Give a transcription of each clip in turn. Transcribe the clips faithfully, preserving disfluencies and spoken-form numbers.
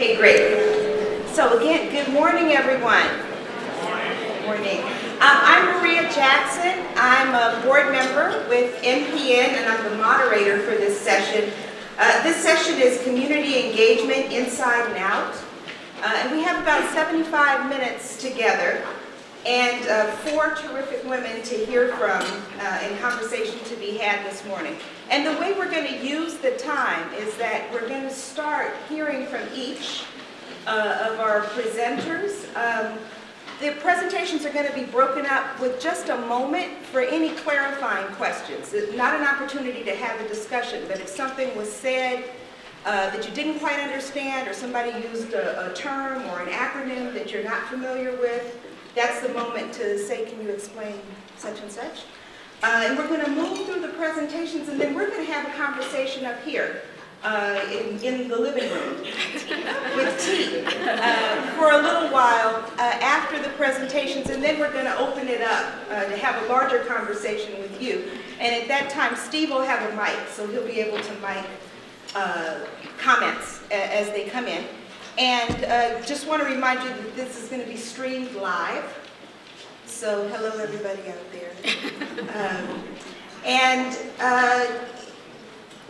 Okay, great. So again, good morning, everyone. Good morning. Um, I'm Maria Jackson. I'm a board member with N P N, and I'm the moderator for this session. Uh, this session is community engagement inside and out. Uh, and we have about seventy-five minutes together, and uh, four terrific women to hear from uh, in conversation to be had this morning. And the way we're going to use the time is that we're going to start hearing from each uh, of our presenters. Um, the presentations are going to be broken up with just a moment for any clarifying questions. It's not an opportunity to have a discussion, but if something was said Uh, that you didn't quite understand, or somebody used a, a term or an acronym that you're not familiar with, that's the moment to say, can you explain such and such? Uh, and we're going to move through the presentations, and then we're going to have a conversation up here uh, in, in the living room with tea uh, for a little while uh, after the presentations, and then we're going to open it up uh, to have a larger conversation with you. And at that time, Steve will have a mic, so he'll be able to mic Uh, comments uh, as they come in. And uh, just want to remind you that this is going to be streamed live. So hello everybody out there. Um, and uh,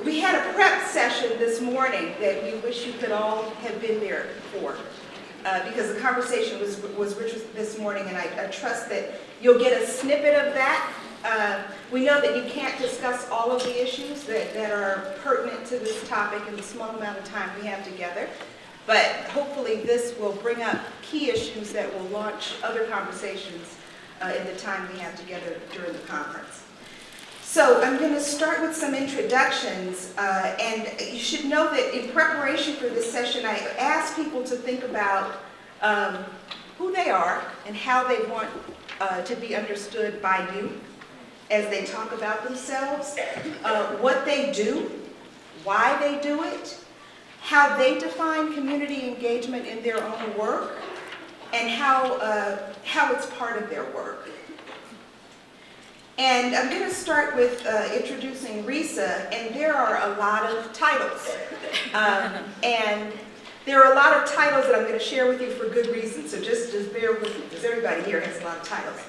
we had a prep session this morning that we wish you could all have been there for, uh, because the conversation was, was rich this morning, and I, I trust that you'll get a snippet of that. Uh, we know that you can't discuss all of the issues that, that are pertinent to this topic in the small amount of time we have together, but hopefully this will bring up key issues that will launch other conversations uh, in the time we have together during the conference. So I'm going to start with some introductions, uh, and you should know that in preparation for this session I asked people to think about um, who they are and how they want uh, to be understood by you as they talk about themselves, uh, what they do, why they do it, how they define community engagement in their own work, and how, uh, how it's part of their work. And I'm going to start with uh, introducing Risë, and there are a lot of titles. Um, and there are a lot of titles that I'm going to share with you for good reason, so just, just bear with me, because everybody here has a lot of titles.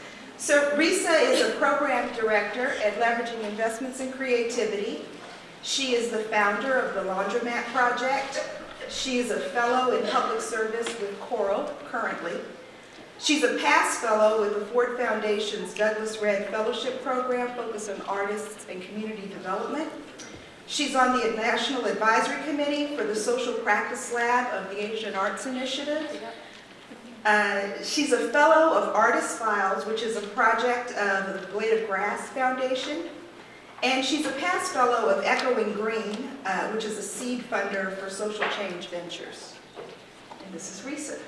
So Risë is a program director at Leveraging Investments in Creativity. She is the founder of The Laundromat Project. She is a fellow in public service with Coral currently. She's a past fellow with the Ford Foundation's Douglas Redd Fellowship Program focused on artists and community development. She's on the National Advisory Committee for the Social Practice Lab of the Asian Arts Initiative. Uh, she's a fellow of Artist Files, which is a project of the Blade of Grass Foundation. And she's a past fellow of Echoing Green, uh, which is a seed funder for social change ventures. And this is Risë.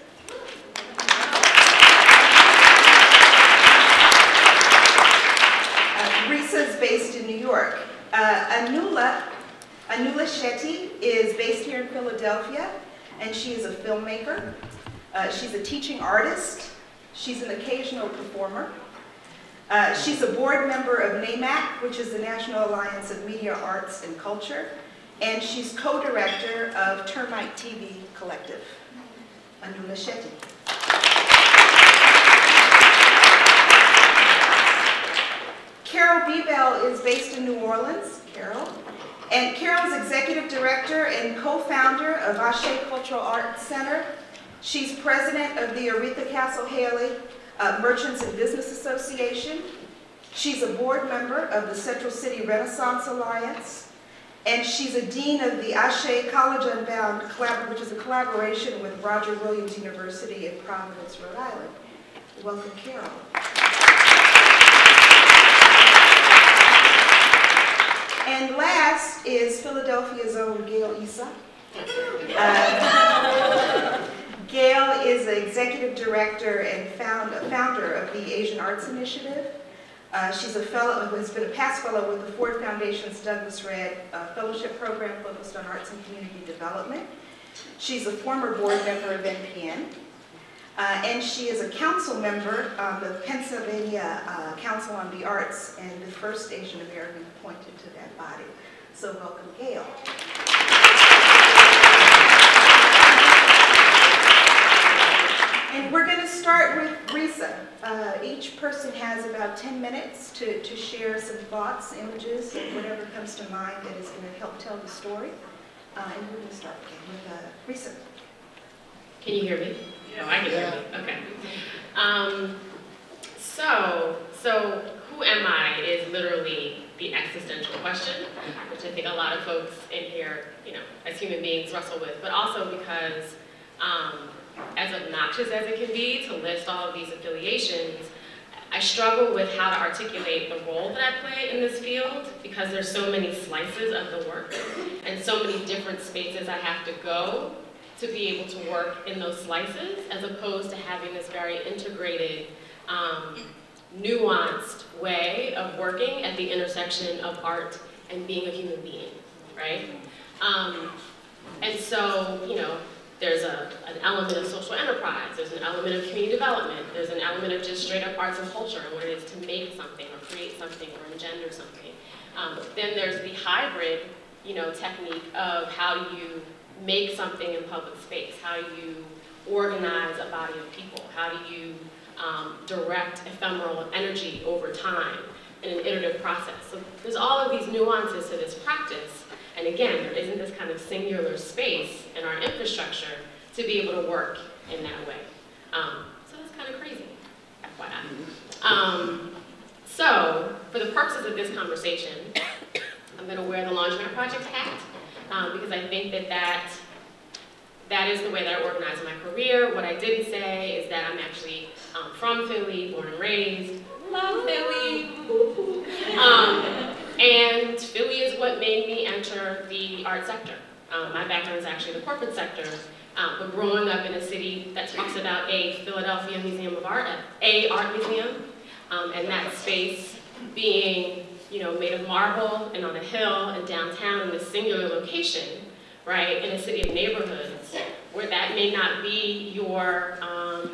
Uh, Risë is based in New York. Uh, Anula, Anula Shetty is based here in Philadelphia, and she is a filmmaker. Uh, she's a teaching artist. She's an occasional performer. Uh, she's a board member of NAMAC, which is the National Alliance of Media Arts and Culture. And she's co-director of Termite T V Collective. Anula Shetty. Carol Bebelle is based in New Orleans. Carol. And Carol's executive director and co-founder of Ashé Cultural Arts Center. She's president of the Aretha Castle Haley uh, Merchants and Business Association. She's a board member of the Central City Renaissance Alliance. And she's a dean of the Ashé College Unbound, which is a collaboration with Roger Williams University in Providence, Rhode Island. Welcome, Carol. And last is Philadelphia's own Gail Isa. Uh, Gail is the executive director and found, founder of the Asian Arts Initiative. Uh, she's a fellow who has been a past fellow with the Ford Foundation's Douglas Redd uh, Fellowship Program focused on arts and community development. She's a former board member of N P N. Uh, and she is a council member of the Pennsylvania uh, Council on the Arts and the first Asian American appointed to that body. So welcome, Gail. each person has about ten minutes to, to share some thoughts, images, whatever comes to mind that is going to help tell the story. Uh, and we're going to start with uh, Risë. Can you hear me? Yeah. Oh, I can yeah. hear you. Okay. Um, so, so who am I is literally the existential question, which I think a lot of folks in here, you know, as human beings wrestle with, but also because um, as obnoxious as it can be to list all of these affiliations, I struggle with how to articulate the role that I play in this field because there's so many slices of the work and so many different spaces I have to go to be able to work in those slices, as opposed to having this very integrated, um, nuanced way of working at the intersection of art and being a human being, right? Um, and so, you know, there's a, an element of social enterprise, there's an element of community development, there's an element of just straight up arts and culture and what it is to make something or create something or engender something. Um, then there's the hybrid, you know, technique of how you make something in public space, how you organize a body of people, how do you um, direct ephemeral energy over time in an iterative process. So there's all of these nuances to this practice, and again, there isn't this kind of singular space in our infrastructure to be able to work in that way. Um, so that's kind of crazy, F Y I. Um, so, for the purposes of this conversation, I'm gonna wear the Laundromat Project hat, Um, because I think that, that that is the way that I organized my career. What I didn't say is that I'm actually um, from Philly, born and raised. Love Philly! um, and Philly is what made me enter the art sector. Um, my background is actually the corporate sector, um, but growing up in a city that talks about a Philadelphia Museum of Art, a art museum, um, and that space being, you know, made of marble and on a hill and downtown in this singular location, right, in a city of neighborhoods where that may not be your, um,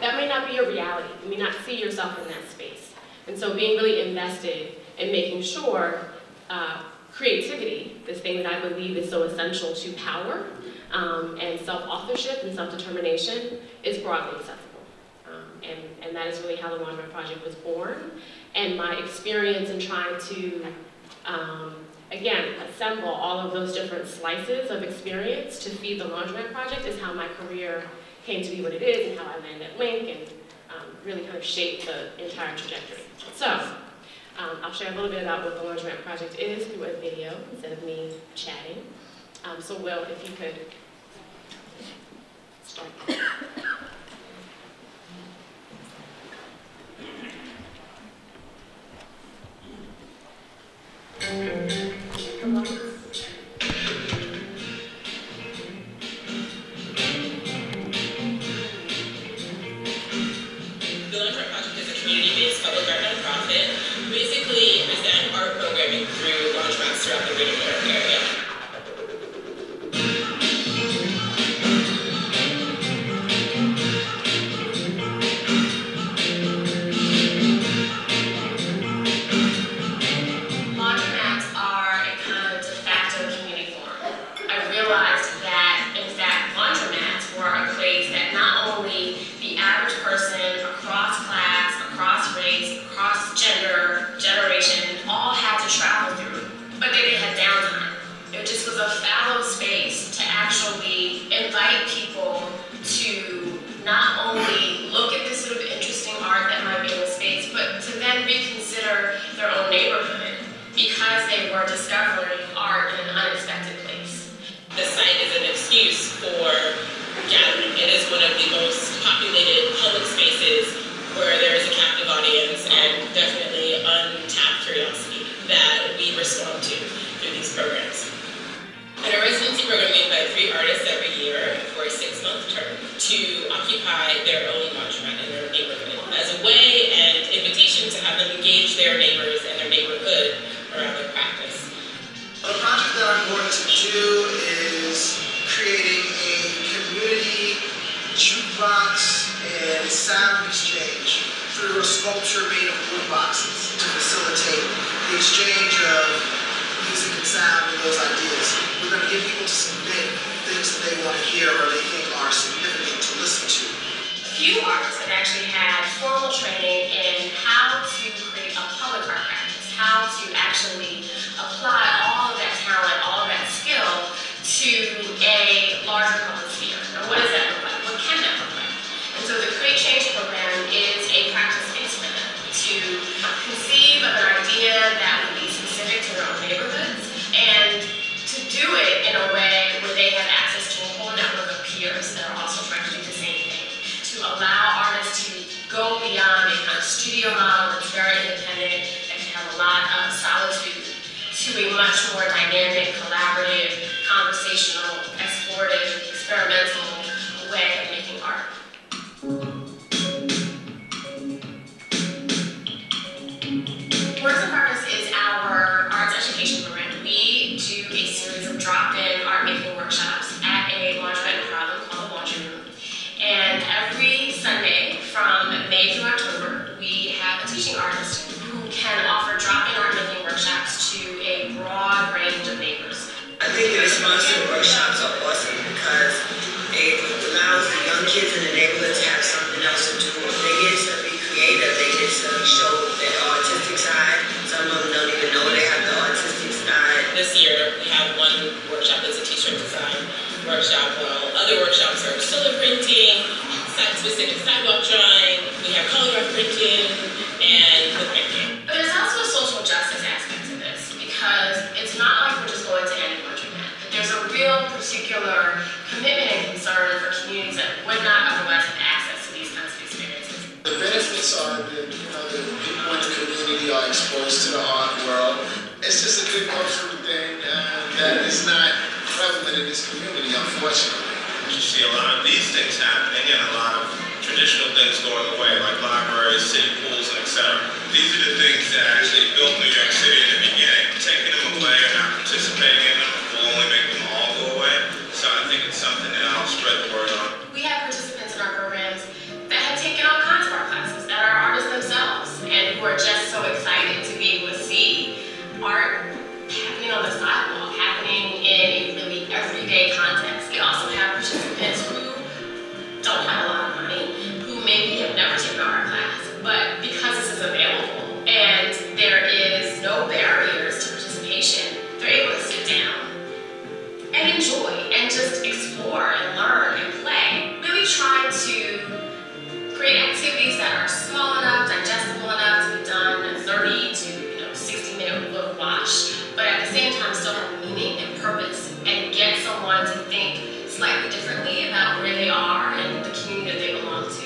that may not be your reality. You may not see yourself in that space. And so being really invested in making sure uh, creativity, this thing that I believe is so essential to power um, and self-authorship and self-determination, is broadly accessible. And, and that is really how the Laundromat Project was born. And my experience in trying to, um, again, assemble all of those different slices of experience to feed the Laundromat Project is how my career came to be what it is and how I landed at Link and um, really kind of shaped the entire trajectory. So, um, I'll share a little bit about what the Laundromat Project is through a video instead of me chatting. Um, so, Will, if you could start. Come on. The Laundromat Project is a community-based public art nonprofit who basically present art programming through laundromats throughout the Greater New York area. Few artists have actually had four actually apply all of that talent, all of that skill to a larger public sphere. Now, what does that look like? What can that look like? And so the Create Change program is a practice space for them to conceive of an idea that would be specific to their own neighborhoods and to do it in a way where they have access to a whole network of peers that are also trying to do the same thing, to allow artists to go beyond a kind of studio model that's very independent, that can have a lot of solitude, to a much more dynamic, collaborative, conversational, explorative, experimental way of making art. Works of Artists is our arts education program. We do a series of drop-in art-making workshops at a laundromat problem called the Laundry Room. And every Sunday from May through October, we have a teaching artist who can offer drop-in art-making workshops to a broad range of neighbors. I think the response to the workshops are awesome because it allows the young kids in the neighborhood to have something else to do. They get to be creative, they get to show their artistic side. Some of them don't even know they have the artistic side. This year, we have one workshop that's a t-shirt design workshop, while other workshops are solar printing, site-specific sidewalk drawing, we have color printing, and wood printing. But there's also a social justice aspect to this, because it's not like we're just going to any laundromat. There's a real particular commitment and concern for communities that would not otherwise have access to these kinds of experiences. The benefits are that, you know, the people in the community are exposed to the art world. It's just a good cultural thing uh, that is not prevalent in this community, unfortunately. You see a lot of these things happening and a lot of traditional things going away, like libraries, city pools, and et cetera. These are the things that actually built New York City in the beginning. Taking them away or not participating in them will only make them all go away. So I think it's something that I'll spread the word on. We have participants in our programs that have taken all kinds of art classes, that are artists themselves, and who are just so excited to be able to see art happening on the sidewalk, happening in a really everyday context. Participants who don't have a lot of money, who maybe have never taken our class, but because this is available and there is no barriers to participation, they're able to sit down and enjoy and just explore and learn and play. Really try to create activities that are small enough, digestible enough to be done in thirty to you know, sixty minute look wash, but at the same time still have meaning and purpose and get someone to think slightly differently about where they are and the community that they belong to.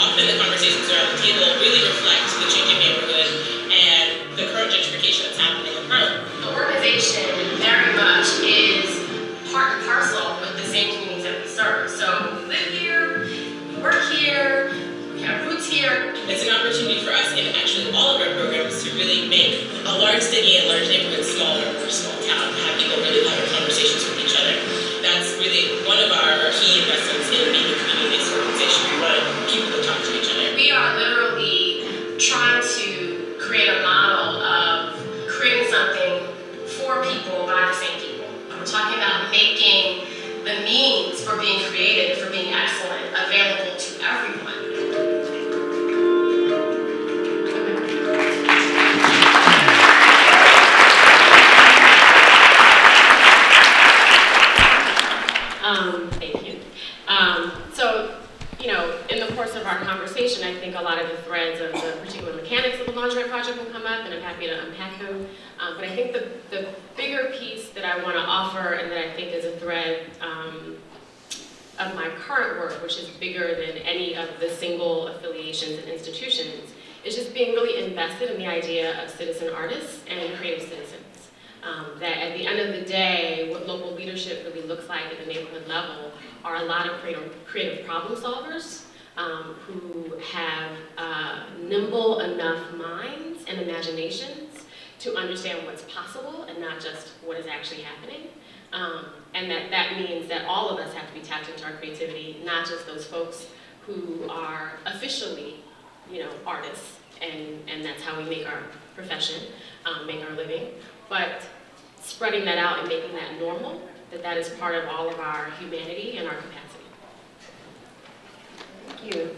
Often the conversations around the table really reflect the changing neighborhood and the current gentrification that's happening in the world. The organization very much is part and parcel with the same communities that we serve. So we live here, we work here, roots here. It's an opportunity for us in actually all of our programs to really make a large city and large neighborhood smaller or small town, have people really have conversations with each other. That's really one of our key investments in being a community-based organization. We want people to talk to each other. We are literally trying to create a model of creating something for people by the same people. We're talking about making the means for being creative, for being excellent, available to everyone. Our conversation, I think a lot of the threads of the particular mechanics of the Laundromat Project will come up, and I'm happy to unpack them. Um, but I think the, the bigger piece that I want to offer, and that I think is a thread um, of my current work, which is bigger than any of the single affiliations and institutions, is just being really invested in the idea of citizen artists and creative citizens. Um, that at the end of the day, what local leadership really looks like at the neighborhood level are a lot of creative, creative problem solvers. Um, who have uh, nimble enough minds and imaginations to understand what's possible and not just what is actually happening. Um, and that, that means that all of us have to be tapped into our creativity, not just those folks who are officially, you know, artists, and, and that's how we make our profession, um, make our living, but spreading that out and making that normal, that that is part of all of our humanity and our capacity. Thank you.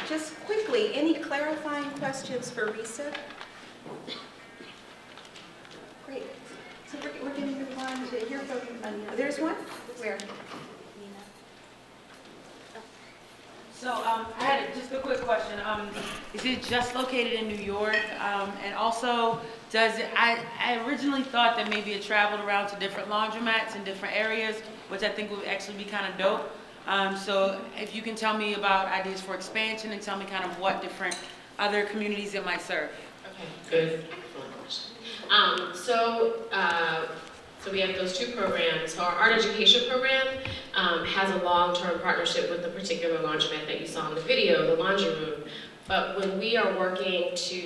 So just quickly, any clarifying questions for Risë? Great. So we're, we're going to move on to hear from Anula. There's one? Where? So um, I had just a quick question. Um, is it just located in New York? Um, and also, does it, I, I originally thought that maybe it traveled around to different laundromats in different areas, which I think would actually be kind of dope. Um, so if you can tell me about ideas for expansion and tell me kind of what different other communities it might serve. Okay, good. Um, so, uh, So we have those two programs. So our art education program um, has a long-term partnership with the particular laundromat that you saw in the video, the laundry room. But when we are working to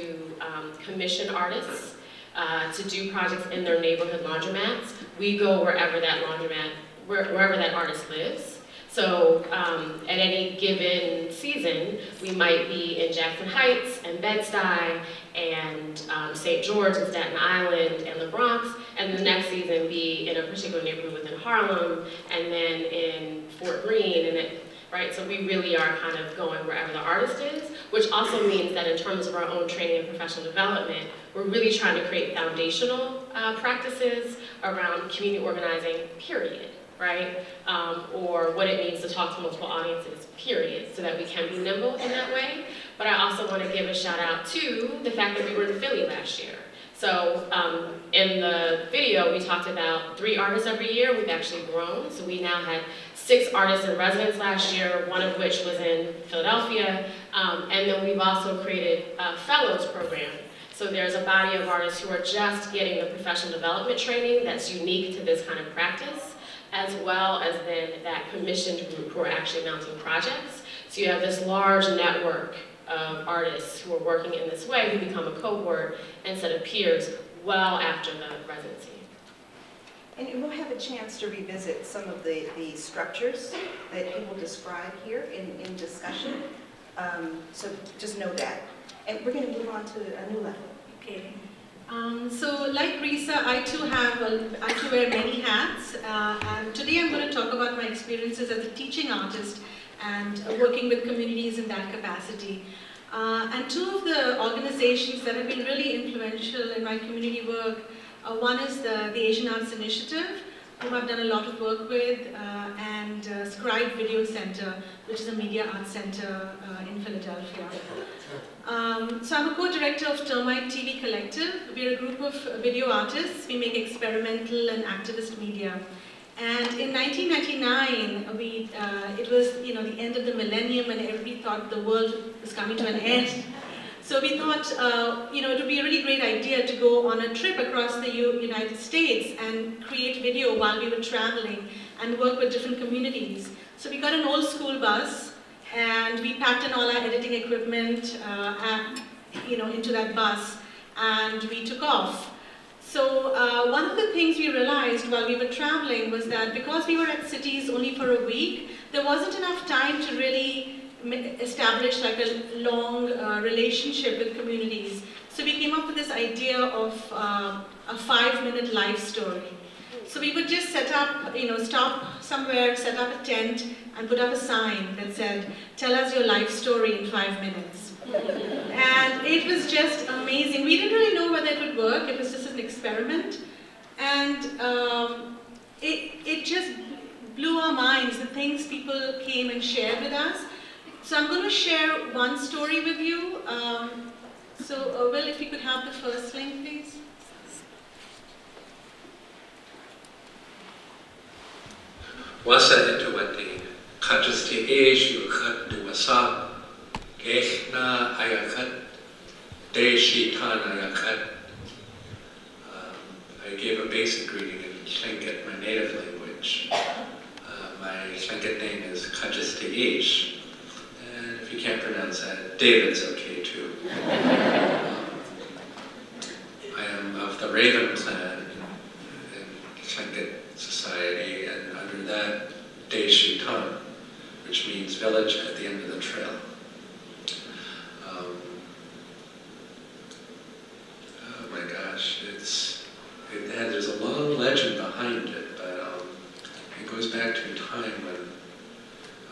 um, commission artists uh, to do projects in their neighborhood laundromats, we go wherever that laundromat, wherever that artist lives. So um, at any given season, we might be in Jackson Heights and Bed-Stuy and um, Saint George and Staten Island and the Bronx, and the next season be in a particular neighborhood within Harlem, and then in Fort Greene, and it, right? So we really are kind of going wherever the artist is, which also means that in terms of our own training and professional development, we're really trying to create foundational uh, practices around community organizing, period. Right? Um, or what it means to talk to multiple audiences, period, so that we can be nimble in that way. But I also want to give a shout out to the fact that we were in Philly last year. So um, in the video, we talked about three artists every year. We've actually grown. So we now had six artists in residence last year, one of which was in Philadelphia. Um, and then we've also created a fellows program. So there's a body of artists who are just getting the professional development training that's unique to this kind of practice, as well as then that commissioned group who are actually mounting projects. So you have this large network of artists who are working in this way who become a cohort instead of peers well after the residency. And we'll have a chance to revisit some of the, the structures that people describe here in, in discussion. Um, so just know that. And we're going to move on to Anula. Okay. Um, so, like Risë, I too have, a, I too wear many hats. Uh, and today I'm going to talk about my experiences as a teaching artist and working with communities in that capacity. Uh, and two of the organizations that have been really influential in my community work, uh, one is the, the Asian Arts Initiative, whom I've done a lot of work with, uh, and uh, Scribe Video Center, which is a media arts center uh, in Philadelphia. Um, so I'm a co-director of Termite T V Collective. We're a group of video artists. We make experimental and activist media. And in nineteen ninety-nine, we, uh, it was you know the end of the millennium and everybody thought the world was coming to an end. So we thought uh, you know, it would be a really great idea to go on a trip across the U United States and create video while we were traveling and work with different communities. So we got an old school bus, and we packed in all our editing equipment uh, and, you know, into that bus, and we took off. So uh, one of the things we realized while we were traveling was that because we were at cities only for a week, there wasn't enough time to really establish like a long uh, relationship with communities. So we came up with this idea of uh, a five-minute life story. So we would just set up, you know, stop somewhere, set up a tent, and put up a sign that said, tell us your life story in five minutes. And it was just amazing. We didn't really know whether it would work. It was just an experiment. And um, it, it just blew our minds, the things people came and shared with us. So I'm going to share one story with you. Um, so, uh, Will, if you could have the first link, please. Was I to what the country's issue had to was up, Gehna Ayakat, Dei Shi Tan Ayakat. I gave a basic reading in Tlingit, my native language. Uh, my Tlingit name is Country's Ish. And if you can't pronounce that, David's okay too. I am of the Raven clan in Tlingit society, and under that, Dei Shi Tan, which means village at the end of the trail. Um, oh my gosh, it's, it, there's a long legend behind it, but back to a time when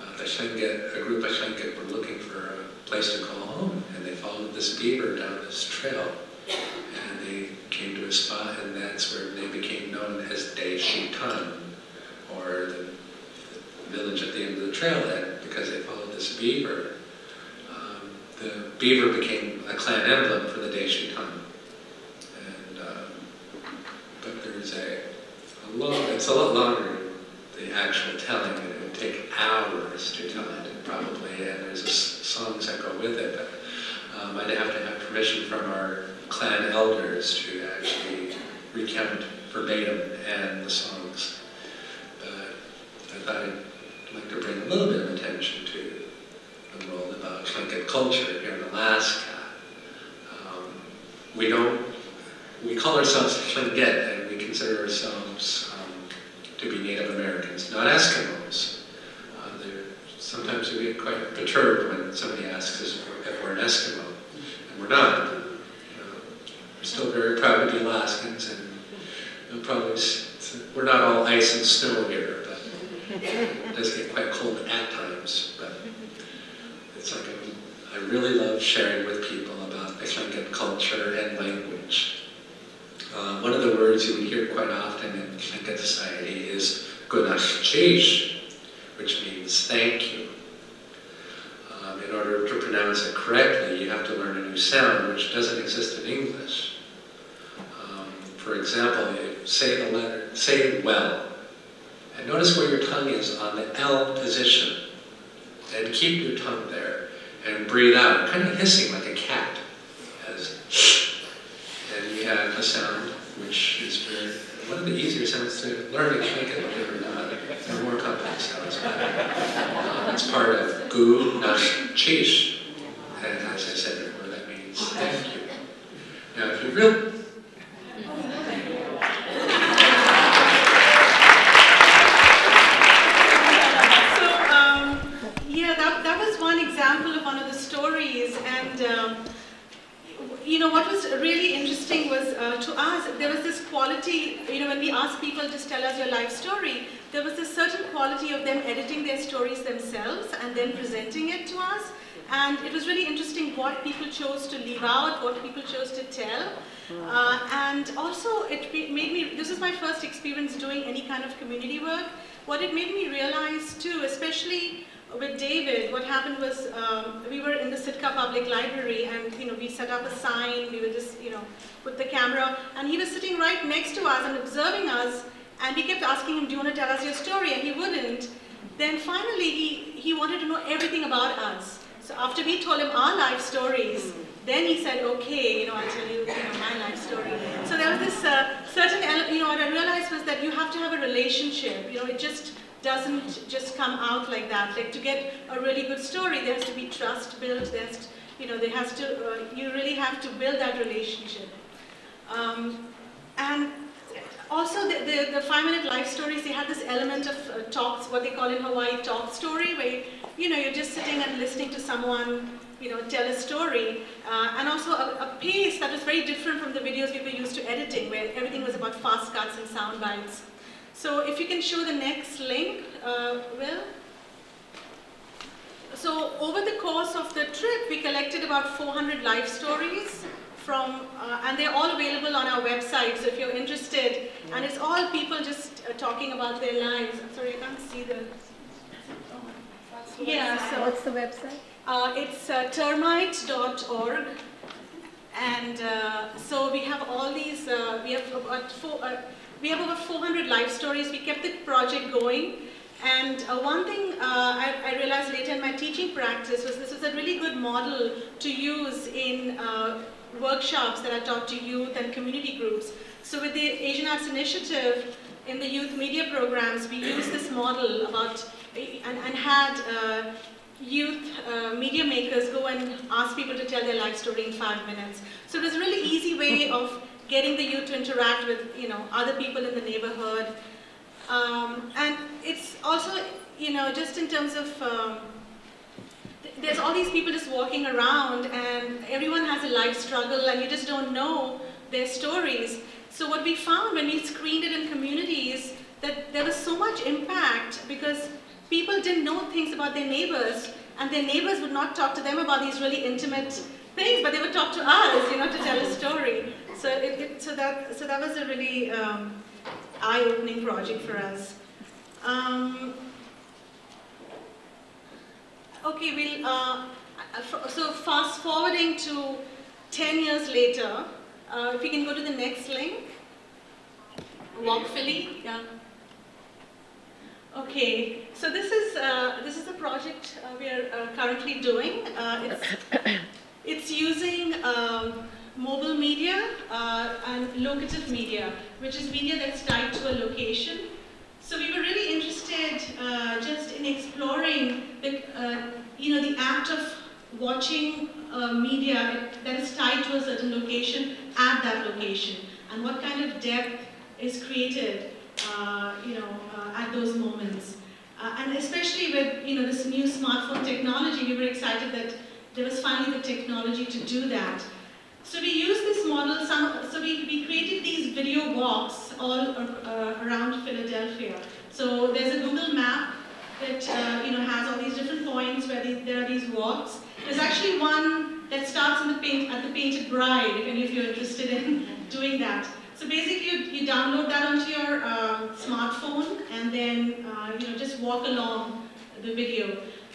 uh, Achenget, a group Achenget were looking for a place to call home, and they followed this beaver down this trail, and they came to a spot, and that's where they became known as Dei Shi Tan, or the village at the end of the trailhead, because they followed this beaver. Um, the beaver became a clan emblem for the Dei Shi Tan. And, um, but there's a, a long, it's a lot longer, the actual telling, and it would take hours to tell it, probably, and there's songs that go with it, but um, I'd have to have permission from our clan elders to actually recount verbatim and the songs. But I thought I'd like to bring a little bit of attention to the role about Tlingit culture here in Alaska. Um, we don't, we call ourselves Tlingit, and we consider ourselves um, to be Native Americans, not Eskimos. Uh, sometimes we get quite perturbed when somebody asks us if we're, if we're an Eskimo, and we're not. You know, we're still very proud to be Alaskans, and we'll probably, we're not all ice and snow here. It does get quite cold at times, but it's like a, I really love sharing with people about Achenget culture and language. Uh, one of the words you would hear quite often in Achenget society is "gunashchish," which means thank you. Um, in order to pronounce it correctly, you have to learn a new sound, which doesn't exist in English. Um, for example, if say the letter, say well. And notice where your tongue is on the L position. And keep your tongue there. And breathe out, kind of hissing like a cat. As shh. And you have a sound which is very, one of the easier sounds to learn to make it, believe it or not. They're more complex sounds. But, uh, it's part of gu, nash, chish. And as I said before, that means thank you. Now, if you're real, you know, what was really interesting was uh, to us, there was this quality, you know, when we asked people to tell us your life story, there was this certain quality of them editing their stories themselves and then presenting it to us. And it was really interesting what people chose to leave out, what people chose to tell. Uh, and also it made me, this is my first experience doing any kind of community work. What it made me realize too, especially with David, what happened was um, we were in the Sitka Public Library, and you know we set up a sign. We were just you know put the camera, and he was sitting right next to us and observing us. And we kept asking him, "Do you want to tell us your story?" And he wouldn't. Then finally, he he wanted to know everything about us. So after we told him our life stories, then he said, "Okay, you know, I'll tell you, you know, my life story." So there was this uh, certain element. You know, what I realized was that you have to have a relationship. You know, it just doesn't just come out like that. Like to get a really good story, there has to be trust built. There's, you know, there has to. Uh, you really have to build that relationship. Um, and also, the, the the five-minute life stories, they had this element of uh, talks, what they call in Hawaii talk story, where you know you're just sitting and listening to someone, you know, tell a story, uh, and also a, a pace that was very different from the videos we were used to editing, where everything was about fast cuts and sound bites. So if you can show the next link, uh, Will. So over the course of the trip, we collected about four hundred life stories from, uh, and they're all available on our website, so if you're interested. And it's all people just uh, talking about their lives. I'm sorry, I can't see the... Yeah, so... What's the website? Uh, it's uh, termite dot org. And uh, so we have all these, uh, we have about four, uh, we have over four hundred life stories. We kept the project going. And uh, one thing uh, I, I realized later in my teaching practice was this was a really good model to use in uh, workshops that are taught to youth and community groups. So with the Asian Arts Initiative, in the youth media programs, we used this model about, and, and had uh, youth uh, media makers go and ask people to tell their life story in five minutes. So it was a really easy way of getting the youth to interact with, you know, other people in the neighborhood. Um, and it's also, you know, just in terms of, um, th there's all these people just walking around, and everyone has a life struggle, and you just don't know their stories. So what we found when we screened it in communities, that there was so much impact because people didn't know things about their neighbors, and their neighbors would not talk to them about these really intimate things, but they would talk to us, you know, to tell a story. So it, it, so that so that was a really um, eye-opening project for us. Um, okay, we'll uh, so fast forwarding to ten years later. Uh, if we can go to the next link, Walk Philly. Yeah. Okay, so this is uh, this is the project uh, we are uh, currently doing. Uh, it's it's using um, mobile media uh, and locative media, which is media that's tied to a location. So we were really interested uh, just in exploring the uh, you know the act of watching uh, media that is tied to a certain location at that location, and what kind of depth is created uh, you know uh, at those moments, uh, and especially with you know this new smartphone technology, we were excited that there was finally the technology to do that. So we used this model. Some, so we, we created these video walks all uh, around Philadelphia. So there's a Google map that uh, you know has all these different points where these, there are these walks. There's actually one that starts in the paint, at the Painted Bride, if any of you are interested in doing that. So basically, you, you download that onto your uh, smartphone, and then uh, you know just walk along the video.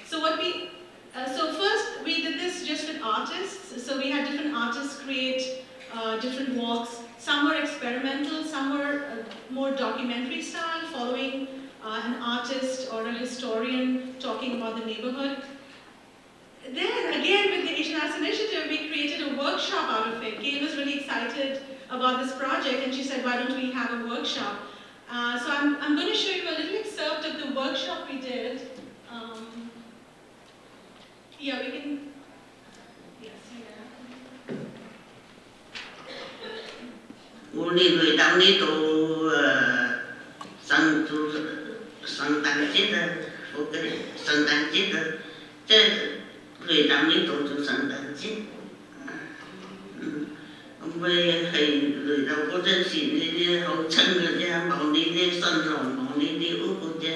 So what we Uh, so first, we did this just with artists. So we had different artists create uh, different walks. Some were experimental, some were uh, more documentary style, following uh, an artist or a historian talking about the neighborhood. Then again, with the Asian Arts Initiative, we created a workshop out of it. Gail was really excited about this project, and she said, why don't we have a workshop? Uh, so I'm, I'm going to show you a little excerpt of the workshop we did. Um, Yeah, we can. Yes, yeah. Một người người ta nói tôi sang tu sang tăng chết rồi, ok, sang tăng chết rồi. Thế người ta nói tôi tu sang tăng chết. Vậy thì người ta có chân xin đi học chân người ta bảo đi đi sang rồng, bảo đi đi úp của cha.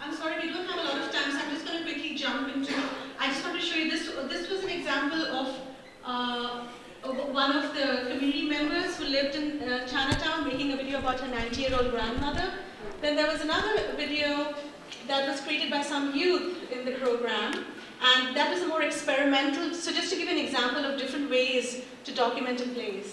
I'm sorry, we don't have a lot of time, so I'm just going to quickly jump into. I just want to show you this. This was an example of uh, one of the community members who lived in uh, Chinatown, making a video about her ninety-year-old grandmother. Then there was another video that was created by some youth in the program, and that was a more experimental. So just to give an example of different ways to document a place.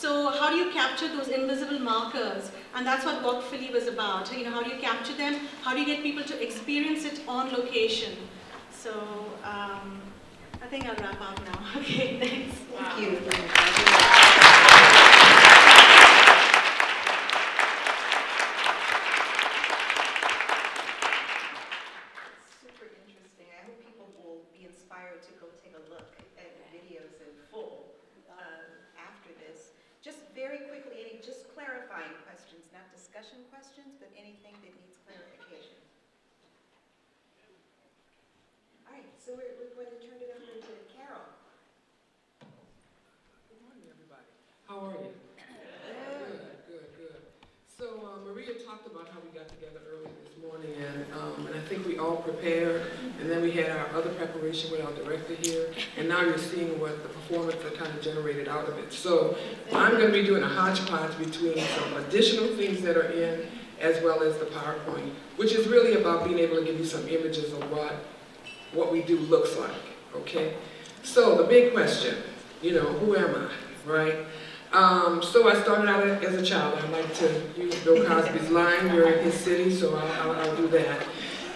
So how do you capture those invisible markers? And that's what Walk Philly was about. You know, how do you capture them? How do you get people to experience it on location? So um, I think I'll wrap up now. Okay, thanks. Wow. Thank you. Super interesting. I hope people will be inspired to go take a look at the videos in full. Just very quickly, any just clarifying questions about how we got together earlier this morning, and, um, and I think we all prepared, and then we had our other preparation with our director here, and now you're seeing what the performance that kind of generated out of it. So I'm going to be doing a hodgepodge between some additional things that are in, as well as the PowerPoint, which is really about being able to give you some images of what, what we do looks like, okay? So the big question, you know, who am I, right? Um, so I started out as a child. I like to use Bill Cosby's line, "You're in his city," so I'll, I'll, I'll do that.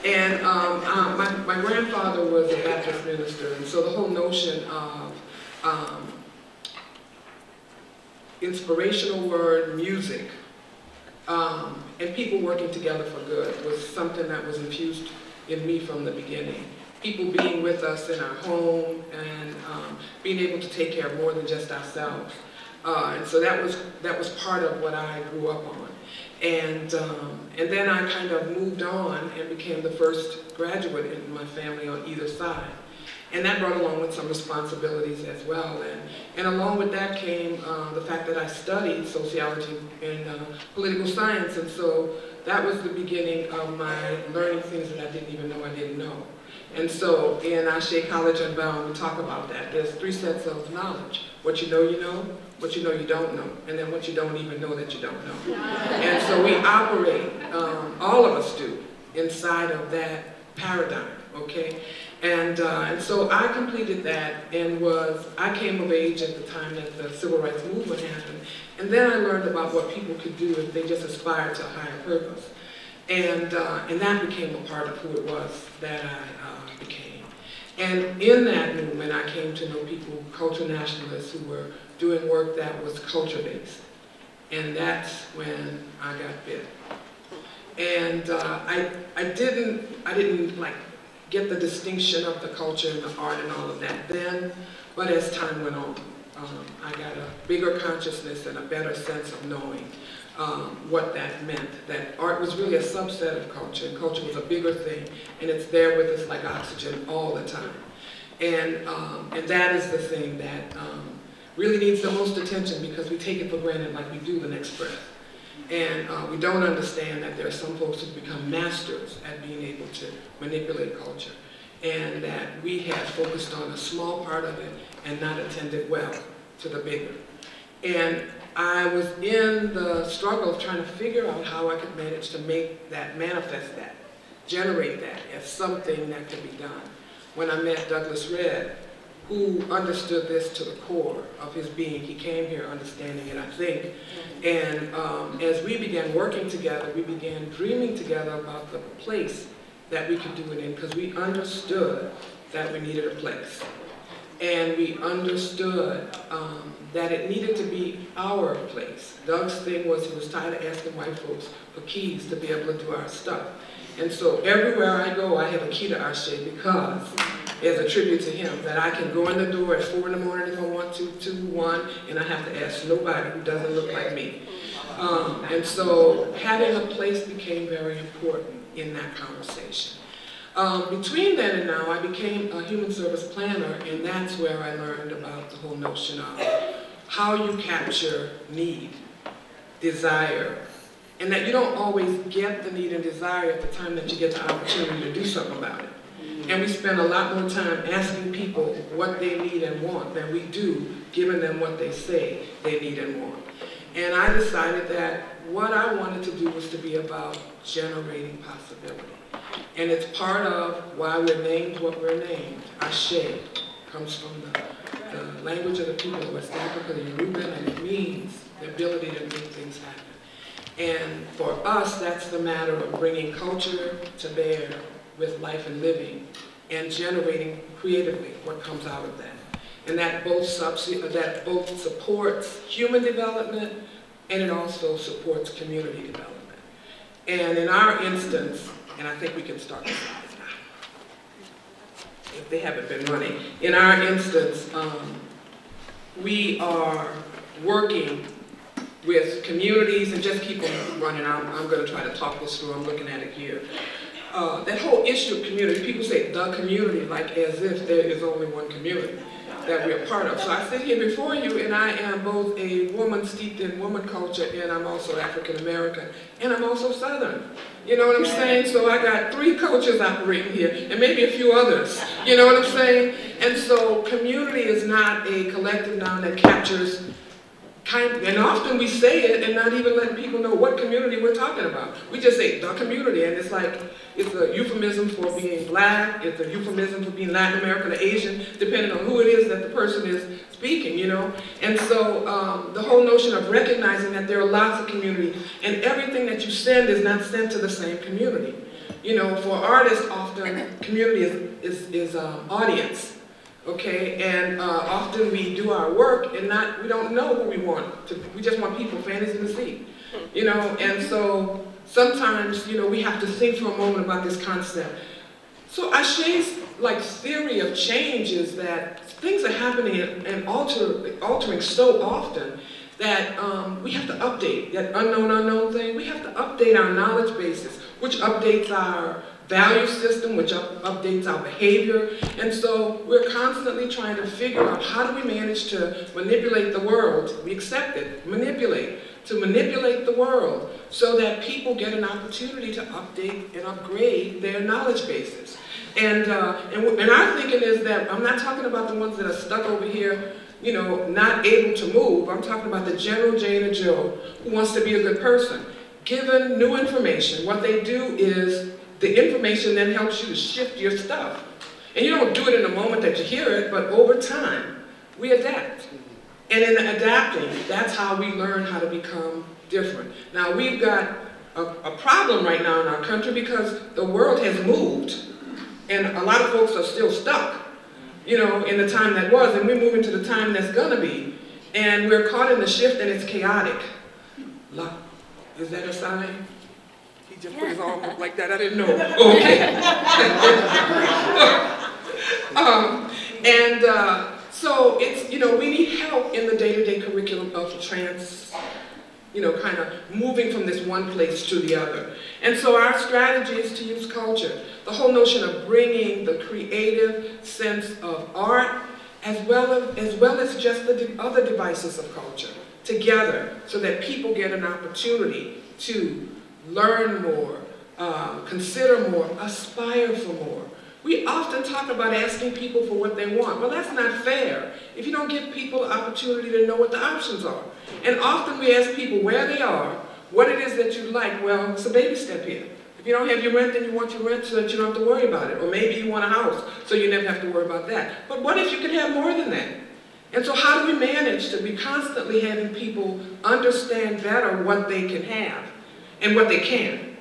And um, um, my, my grandfather was a Baptist minister, and so the whole notion of um, inspirational word, music, um, and people working together for good was something that was infused in me from the beginning. People being with us in our home and um, being able to take care of more than just ourselves. Uh, and so that was, that was part of what I grew up on. And, um, and then I kind of moved on and became the first graduate in my family on either side. And that brought along with some responsibilities as well. And, and along with that came uh, the fact that I studied sociology and uh, political science. And so that was the beginning of my learning things that I didn't even know I didn't know. And so in Ashé College Unbound, we talk about that. There's three sets of knowledge. What you know you know, what you know you don't know, and then what you don't even know that you don't know. And so we operate, um, all of us do, inside of that paradigm, okay? And, uh, and so I completed that and was, I came of age at the time that the Civil Rights Movement happened, and then I learned about what people could do if they just aspired to a higher purpose. And, uh, and that became a part of who it was that I uh, became. And in that movement, I came to know people, cultural nationalists, who were doing work that was culture-based. And that's when I got bit. And uh, I, I didn't, I didn't like, get the distinction of the culture and the art and all of that then, but as time went on, um, I got a bigger consciousness and a better sense of knowing Um, what that meant, that art was really a subset of culture, and culture was a bigger thing, and it's there with us like oxygen all the time. And, um, and that is the thing that um, really needs the most attention, because we take it for granted like we do the next breath. And uh, we don't understand that there are some folks who become masters at being able to manipulate culture, and that we have focused on a small part of it and not attended well to the bigger. And I was in the struggle of trying to figure out how I could manage to make that, manifest that, generate that as something that could be done. When I met Douglas Redd, who understood this to the core of his being, he came here understanding it, I think. And um, as we began working together, we began dreaming together about the place that we could do it in, because we understood that we needed a place. And we understood um, that it needed to be our place. Doug's thing was he was tired of asking white folks for keys to be able to do our stuff. And so everywhere I go, I have a key to Ashé, because it's a tribute to him that I can go in the door at four in the morning if I want to, two, one, and I have to ask nobody who doesn't look like me. Um, and so having a place became very important in that conversation. Um, between then and now, I became a human service planner, and that's where I learned about the whole notion of how you capture need, desire, and that you don't always get the need and desire at the time that you get the opportunity to do something about it. And we spend a lot more time asking people what they need and want than we do giving them what they say they need and want. And I decided that what I wanted to do was to be about generating possibility. And it's part of why we're named what we're named. Ashé comes from the, the language of the people of West Africa, the Yoruba, and it means the ability to make things happen. And for us, that's the matter of bringing culture to bear with life and living, and generating creatively what comes out of that. And that both, that both supports human development, and it also supports community development. And in our instance, and I think we can start the slides now, if they haven't been running. In our instance, um, we are working with communities, and just keep on running. I'm, I'm going to try to talk this through. I'm looking at it here. Uh, that whole issue of community, people say the community like as if there is only one community. that we're a part of. So I sit here before you, and I am both a woman steeped in woman culture, and I'm also African-American, and I'm also Southern. You know what I'm saying? So I got three cultures operating here, and maybe a few others. You know what I'm saying? And so community is not a collective noun that captures kind of, and often we say it and not even let people know what community we're talking about. We just say the community, and it's like, it's a euphemism for being black, it's a euphemism for being Latin American or Asian, depending on who it is that the person is speaking, you know? And so um, the whole notion of recognizing that there are lots of community, and everything that you send is not sent to the same community. You know, for artists, often community is, is, is um, audience. Okay, and uh, often we do our work and not, we don't know who we want to, we just want people, fantasies in the sea, you know, and so sometimes, you know, we have to think for a moment about this concept. So Ashay's, like, theory of change is that things are happening and alter, altering so often that um, we have to update, that unknown, unknown thing, we have to update our knowledge basis, which updates our value system, which up, updates our behavior. And so we're constantly trying to figure out how do we manage to manipulate the world. We accept it, manipulate, to manipulate the world so that people get an opportunity to update and upgrade their knowledge bases. And, uh, and, and our thinking is that, I'm not talking about the ones that are stuck over here, you know, not able to move. I'm talking about the general Jane or Joe who wants to be a good person. Given new information, what they do is the information then helps you to shift your stuff. And you don't do it in the moment that you hear it, but over time, we adapt. And in adapting, that's how we learn how to become different. Now, we've got a, a problem right now in our country because the world has moved, and a lot of folks are still stuck, you know, in the time that was, and we're moving to the time that's gonna be. And we're caught in the shift, and it's chaotic. Is that a sign? Just put his arm up like that. I didn't know. Okay. um, and uh, so it's, you know, we need help in the day-to-day curriculum of trans, you know, kind of moving from this one place to the other. And so our strategy is to use culture, the whole notion of bringing the creative sense of art, as well as as well as just the de other devices of culture together, so that people get an opportunity to learn more, uh, consider more, aspire for more. We often talk about asking people for what they want. Well, that's not fair if you don't give people an opportunity to know what the options are. And often we ask people where they are, what it is that you like. Well, it's a baby step here. If you don't have your rent, then you want your rent so that you don't have to worry about it. Or maybe you want a house, so you never have to worry about that. But what if you could have more than that? And so how do we manage to be constantly having people understand better what they can have? And what they can.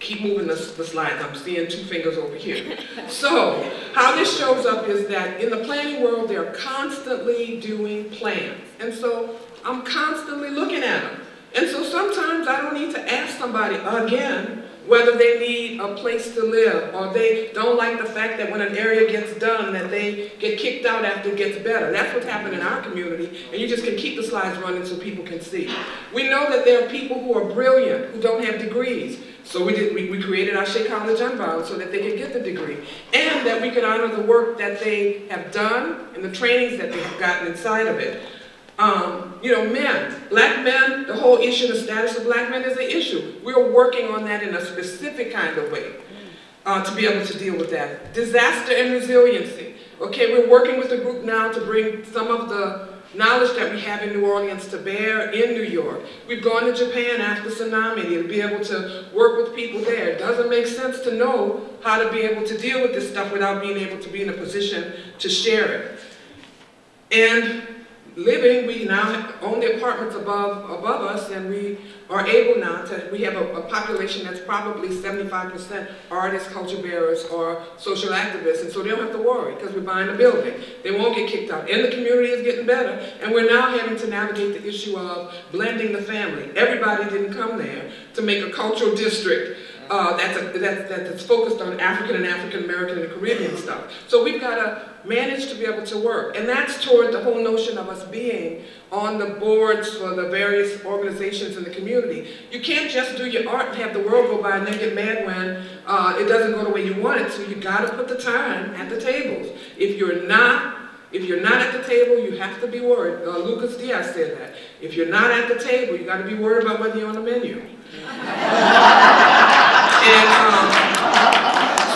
Keep moving the, the slides. I'm seeing two fingers over here. So how this shows up is that in the planning world, they're constantly doing plans. And so I'm constantly looking at them. And so sometimes I don't need to ask somebody again whether they need a place to live, or they don't like the fact that when an area gets done that they get kicked out after it gets better. That's what's happened in our community, and you just can keep the slides running so people can see. We know that there are people who are brilliant, who don't have degrees, so we, did, we, we created Ashé College Unbound so that they could get the degree, and that we could honor the work that they have done and the trainings that they've gotten inside of it. Um, you know, men, black men, the whole issue, the status of black men is an issue. We're working on that in a specific kind of way uh, to be able to deal with that. Disaster and resiliency. Okay, we're working with a group now to bring some of the knowledge that we have in New Orleans to bear in New York. We've gone to Japan after tsunami to be able to work with people there. It doesn't make sense to know how to be able to deal with this stuff without being able to be in a position to share it. And living, we now own the apartments above above us, and we are able now to, we have a, a population that's probably seventy-five percent artists, culture bearers, or social activists, and so they don't have to worry because we're buying a building. They won't get kicked out, and the community is getting better, and we're now having to navigate the issue of blending the family. Everybody didn't come there to make a cultural district uh, that's, a, that's, that's focused on African and African American and Caribbean stuff. So we've got to manage to be able to work. And that's toward the whole notion of us being on the boards for the various organizations in the community. You can't just do your art and have the world go by and then get mad when uh, it doesn't go the way you want it. So you gotta put the time at the tables. If you're not If you're not at the table, you have to be worried. Uh, Lucas Diaz said that. If you're not at the table, you got to be worried about whether you're on the menu. and, um,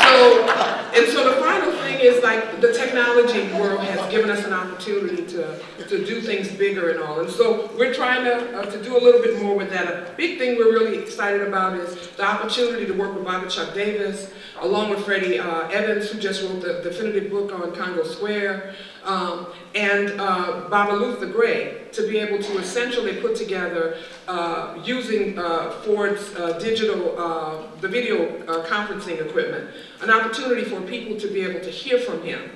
so, and so the final thing is, like, the technology world has given us an opportunity to, to do things bigger and all. And so we're trying to, uh, to do a little bit more with that. A big thing we're really excited about is the opportunity to work with Bobby Chuck Davis, along with Freddie uh, Evans, who just wrote the definitive book on Congo Square. Um, and uh, Babaluth the Great, to be able to essentially put together, uh, using uh, Ford's uh, digital, uh, the video uh, conferencing equipment, an opportunity for people to be able to hear from him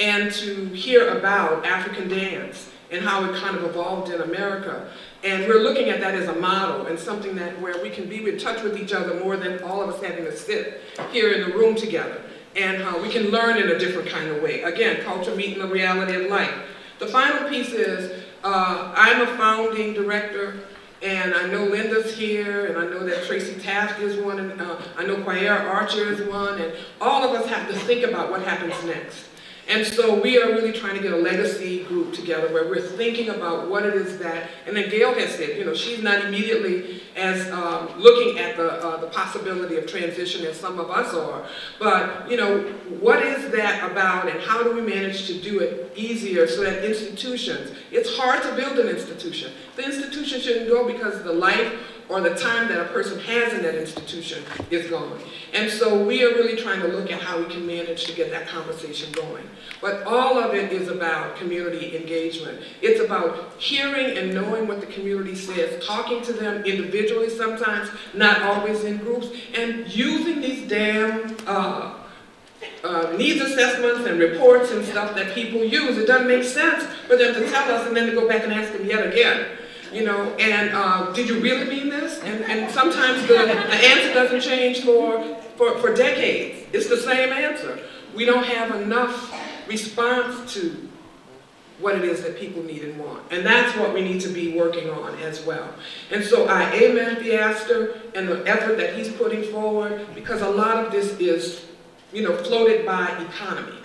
and to hear about African dance and how it kind of evolved in America. And we're looking at that as a model and something that where we can be in touch with each other more than all of us having to sit here in the room together. And how we can learn in a different kind of way. Again, culture meeting the reality of life. The final piece is, uh, I'm a founding director, and I know Linda's here, and I know that Tracy Taft is one, and uh, I know Quayera Archer is one, and all of us have to think about what happens next. And so we are really trying to get a legacy group together where we're thinking about what it is that, and then Gail has said, you know, she's not immediately as um, looking at the, uh, the possibility of transition as some of us are, but, you know, what is that about and how do we manage to do it easier so that institutions, it's hard to build an institution. The institution shouldn't go because the life or the time that a person has in that institution is gone. And so we are really trying to look at how we can manage to get that conversation going. But all of it is about community engagement. It's about hearing and knowing what the community says, talking to them individually sometimes, not always in groups, and using these damn uh, uh, needs assessments and reports and stuff that people use. It doesn't make sense for them to tell us and then to go back and ask them yet again. You know, and uh, did you really mean this? And, and sometimes the, the answer doesn't change for, for, for decades. It's the same answer. We don't have enough response to what it is that people need and want. And that's what we need to be working on as well. And so I amen Theaster and the effort that he's putting forward, because a lot of this is, you know, floated by economy.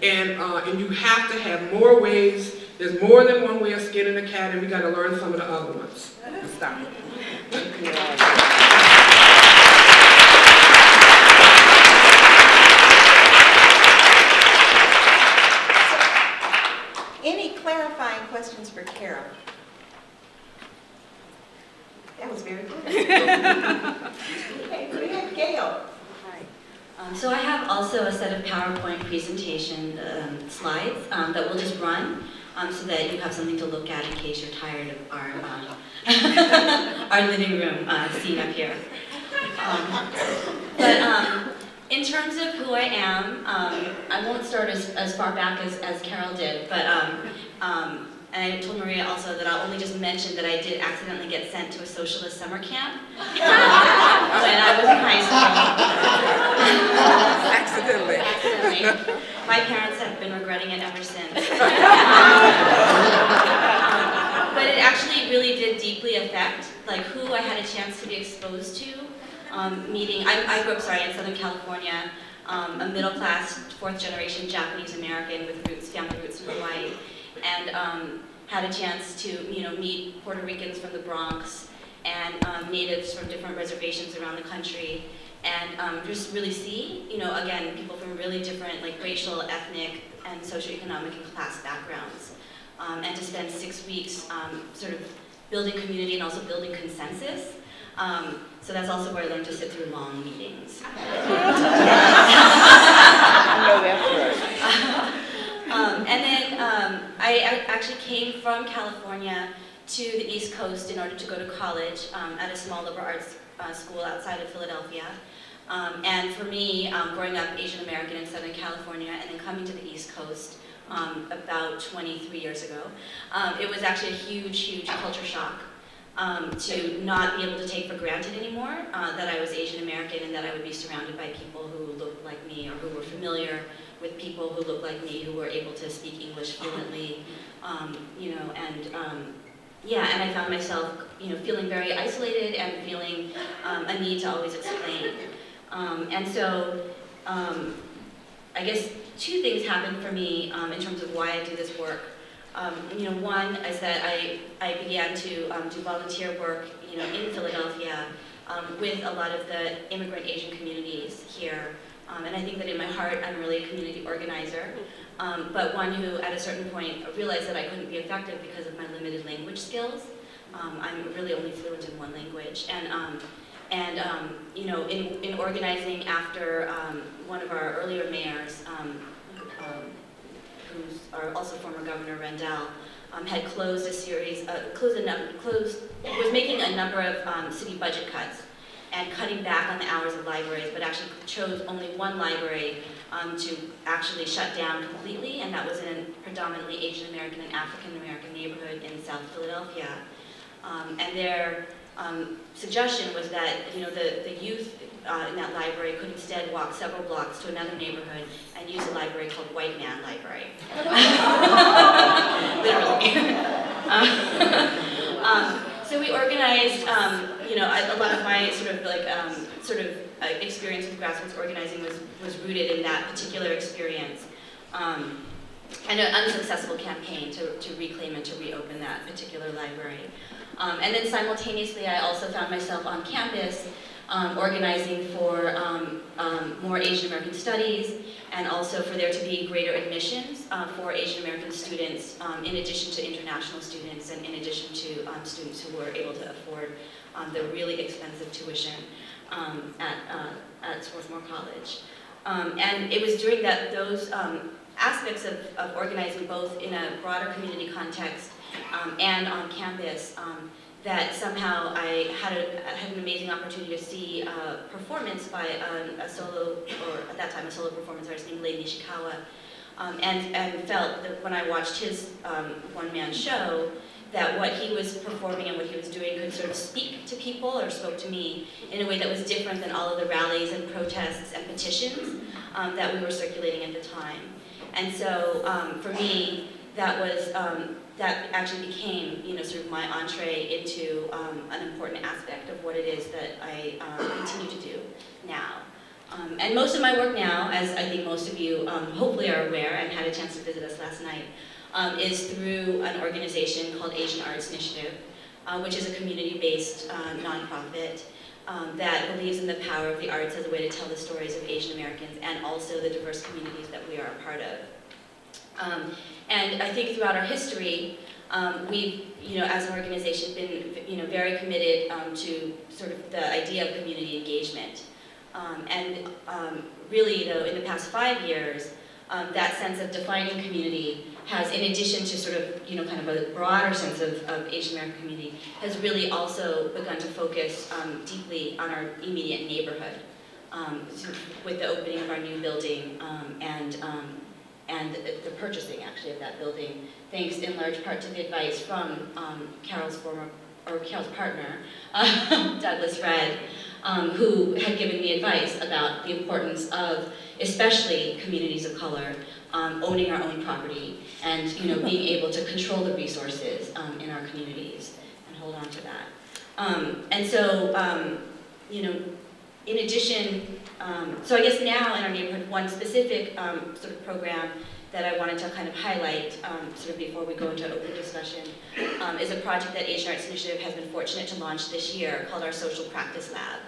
And, uh, and you have to have more ways. There's more than one way of skinning a cat, and we got to learn some of the other ones. Stop it. So, any clarifying questions for Carol? That was very good. Okay, we have Gail. Um, so I have also a set of PowerPoint presentation um, slides um, that we'll just run. Um, so that you have something to look at in case you're tired of our uh, our living room uh, scene up here. Um, but um, in terms of who I am, um, I won't start as, as far back as, as Carol did, but um, um, and I told Maria also that I'll only just mention that I did accidentally get sent to a socialist summer camp when I was in high school. Accidentally. Accidentally. My parents have been regretting it ever since. um, but it actually really did deeply affect like who I had a chance to be exposed to. Um, meeting, I, I grew up, sorry, in Southern California, um, a middle-class, fourth-generation Japanese-American with roots, family roots in Hawaii, and um, had a chance to, you know, meet Puerto Ricans from the Bronx and um, natives from different reservations around the country. And um, just really see, you know, again, people from really different, like, racial, ethnic, and socioeconomic and class backgrounds. Um, and to spend six weeks um, sort of building community and also building consensus. Um, so that's also where I learned to sit through long meetings. I know that's right. um, and then um, I, I actually came from California to the East Coast in order to go to college um, at a small liberal arts Uh, school outside of Philadelphia. Um, and for me, um, growing up Asian American in Southern California and then coming to the East Coast um, about twenty-three years ago, um, it was actually a huge, huge culture shock um, to not be able to take for granted anymore uh, that I was Asian American and that I would be surrounded by people who looked like me or who were familiar with people who looked like me, who were able to speak English fluently, um, you know, and um, yeah, and I found myself, you know, feeling very isolated and feeling um, a need to always explain. Um, and so, um, I guess two things happened for me um, in terms of why I do this work. Um, you know, one is that I, I began to um, do volunteer work, you know, in Philadelphia um, with a lot of the immigrant Asian communities here. Um, and I think that in my heart, I'm really a community organizer, um, but one who, at a certain point, realized that I couldn't be effective because of my limited language skills. Um, I'm really only fluent in one language, and um, and um, you know, in in organizing after um, one of our earlier mayors, um, um, who's our also former governor Rendell, um, had closed a series, uh, closed a number, closed was making a number of um, city budget cuts and cutting back on the hours of libraries, but actually chose only one library um, to actually shut down completely, and that was in a predominantly Asian American and African American neighborhood in South Philadelphia. Um, and their um, suggestion was that, you know, the, the youth uh, in that library could instead walk several blocks to another neighborhood and use a library called White Man Library. Literally. um, um, so we organized, um, you know, a lot of my sort of like um, sort of experience with grassroots organizing was, was rooted in that particular experience. Um, and an unsuccessful campaign to, to reclaim and to reopen that particular library. Um, and then simultaneously, I also found myself on campus um, organizing for um, um, more Asian American studies, and also for there to be greater admissions uh, for Asian American students, um, in addition to international students, and in addition to um, students who were able to afford um, the really expensive tuition um, at, uh, at Swarthmore College. Um, and it was during that those um, aspects of, of organizing, both in a broader community context um, and on campus, um, that somehow I had, a, had an amazing opportunity to see a performance by a, a solo, or at that time a solo performance artist named Lei Nishikawa, um, and, and felt that when I watched his um, one-man show, that what he was performing and what he was doing could sort of speak to people, or spoke to me, in a way that was different than all of the rallies and protests and petitions um, that we were circulating at the time. And so, um, for me, that was um, that actually became, you know, sort of my entree into um, an important aspect of what it is that I um, continue to do now. Um, and most of my work now, as I think most of you um, hopefully are aware, and had a chance to visit us last night, um, is through an organization called Asian Arts Initiative, uh, which is a community-based um, nonprofit Um, that believes in the power of the arts as a way to tell the stories of Asian Americans and also the diverse communities that we are a part of. Um, and I think throughout our history, um, we've, you know, as an organization, been, you know, very committed um, to sort of the idea of community engagement. Um, and um, really, though, in the past five years, um, that sense of defining community has, in addition to sort of, you know, kind of a broader sense of, of Asian American community, has really also begun to focus um, deeply on our immediate neighborhood, um, with the opening of our new building um, and, um, and the purchasing, actually, of that building, thanks in large part to the advice from um, Carol's former, or Carol's partner, uh, Douglas Redd, um, who had given me advice about the importance of, especially communities of color, Um, owning our own property, and, you know, being able to control the resources um, in our communities and hold on to that. Um, and so, um, you know, in addition, um, so I guess now in our neighborhood, one specific um, sort of program that I wanted to kind of highlight, um, sort of before we go into an open discussion, um, is a project that Asian Arts Initiative has been fortunate to launch this year called our Social Practice Lab.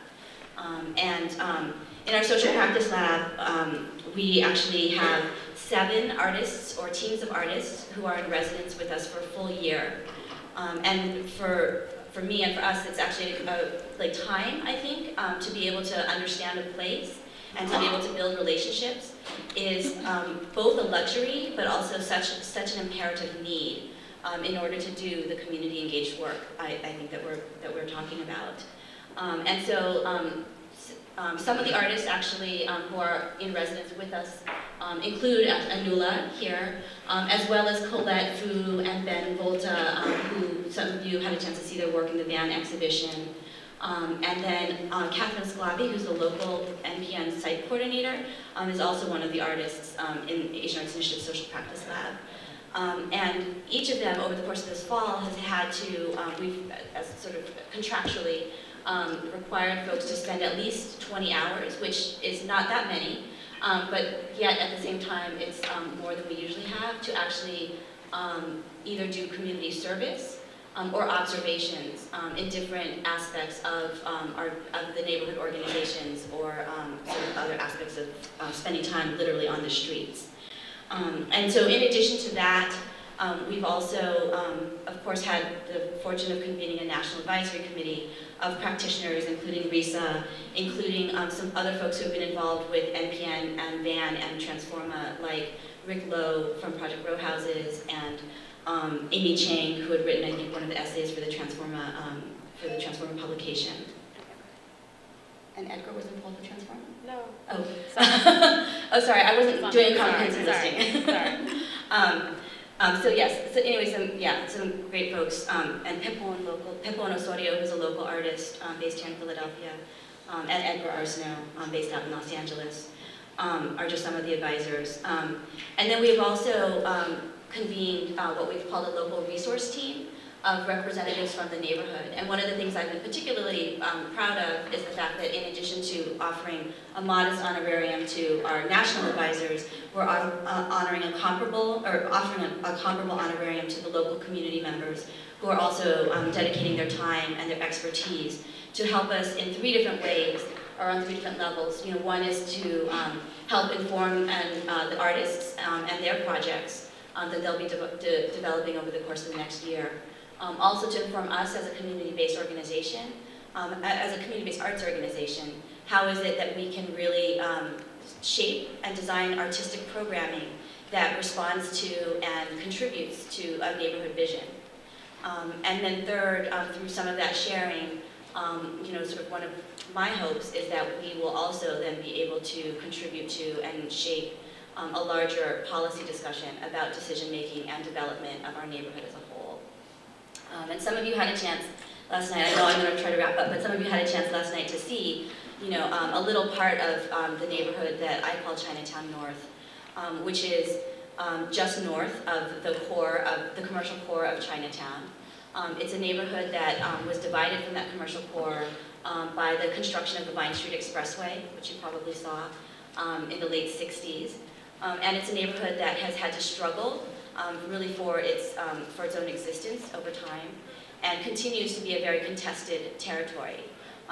Um, and um, in our Social Practice Lab, um, we actually have seven artists or teams of artists who are in residence with us for a full year. Um, and for, for me and for us, it's actually about, like, time, I think, um, to be able to understand a place and to be able to build relationships is um, both a luxury, but also such, such an imperative need um, in order to do the community engaged work, I, I think, that we're, that we're talking about. Um, and so, um, Um, some of the artists actually um, who are in residence with us um, include Anula here, um, as well as Colette, Fu, and Ben Volta, um, who some of you had a chance to see their work in the Van exhibition. Um, and then uh, Catherine Sclavi, who's the local N P N site coordinator, um, is also one of the artists um, in Asian Arts Initiative Social Practice Lab. Um, and each of them, over the course of this fall, has had to, um, we've, as sort of contractually, Um, required folks to spend at least twenty hours, which is not that many, Um, but yet, at the same time, it's um, more than we usually have to actually um, either do community service um, or observations um, in different aspects of um, our of the neighborhood organizations or um, sort of other aspects of um, spending time literally on the streets. Um, and so, in addition to that, um, we've also, um, of course, had the fortune of convening a national advisory committee of practitioners, including Risë, including um, some other folks who have been involved with N P N and Van and Transforma, like Rick Lowe from Project Row Houses and um, Amy Chang, who had written, I think, one of the essays for the Transforma um, for the Transforma publication. And Edgar was involved with Transforma? No. Oh, sorry. Oh, sorry. I wasn't doing comprehensive listing. Sorry. Sorry. um, Um, so yes, so anyway, some, yeah, some great folks, um, and Pippo and local, Pippo and Osorio, who's a local artist um, based here in Philadelphia, um, and Edgar Arsenault, um, based out in Los Angeles, um, are just some of the advisors. Um, and then we've also um, convened uh, what we've called a local resource team of representatives from the neighborhood. And one of the things I've been particularly um, proud of is the fact that in addition to offering a modest honorarium to our national advisors, we're on, uh, honoring a comparable, or offering a, a comparable honorarium to the local community members who are also um, dedicating their time and their expertise to help us in three different ways, or on three different levels. You know, one is to um, help inform and, uh, the artists um, and their projects um, that they'll be de de developing over the course of the next year. Um, also to inform us as a community-based organization, um, as a community-based arts organization, how is it that we can really um, shape and design artistic programming that responds to and contributes to a neighborhood vision. Um, and then third, um, through some of that sharing, um, you know, sort of one of my hopes is that we will also then be able to contribute to and shape um, a larger policy discussion about decision-making and development of our neighborhood as a whole. Um, and some of you had a chance last night, I know I'm going to try to wrap up, but some of you had a chance last night to see, you know, um, a little part of um, the neighborhood that I call Chinatown North, um, which is um, just north of the core of the commercial core of Chinatown. Um, it's a neighborhood that um, was divided from that commercial core um, by the construction of the Vine Street Expressway, which you probably saw um, in the late sixties. Um, and it's a neighborhood that has had to struggle Um, really for its, um, for its own existence over time, and continues to be a very contested territory.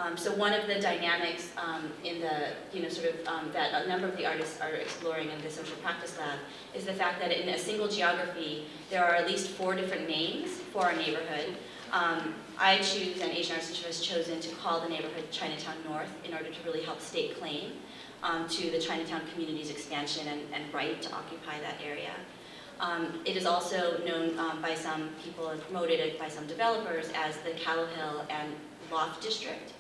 Um, so one of the dynamics um, in the, you know, sort of, um, that a number of the artists are exploring in the Social Practice Lab is the fact that in a single geography, there are at least four different names for our neighborhood. Um, I choose, and Asian Arts Initiative has chosen, to call the neighborhood Chinatown North in order to really help state claim um, to the Chinatown community's expansion and, and right to occupy that area. Um, it is also known um, by some people and promoted by some developers as the Cattle Hill and Loft District.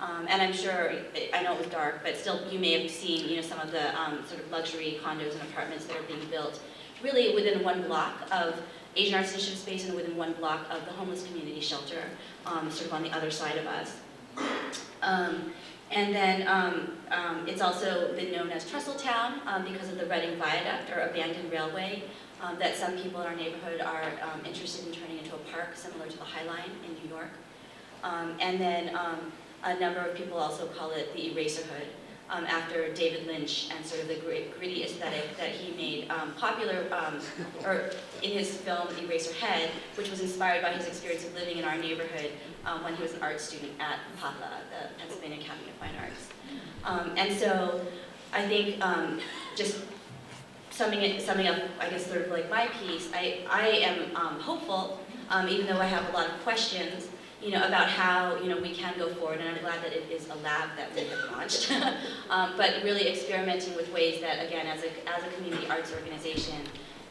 Um, and I'm sure, I know it was dark, but still you may have seen, you know, some of the um, sort of luxury condos and apartments that are being built really within one block of Asian Arts Initiative space and within one block of the homeless community shelter, um, sort of on the other side of us. Um, And then um, um, it's also been known as Trestletown um, because of the Reading Viaduct, or abandoned railway, um, that some people in our neighborhood are um, interested in turning into a park similar to the High Line in New York. Um, and then um, a number of people also call it the Eraserhood, um, after David Lynch and sort of the gritty aesthetic that he made um, popular um, or in his film Eraserhead, which was inspired by his experience of living in our neighborhood um, when he was an art student at PAFA, the Pennsylvania Academy of Fine Arts. Um, and so I think um, just summing, it, summing up, I guess, sort of like my piece, I, I am um, hopeful, um, even though I have a lot of questions, you know, about how, you know, we can go forward, and I'm glad that it is a lab that we have launched, um, but really experimenting with ways that, again, as a, as a community arts organization,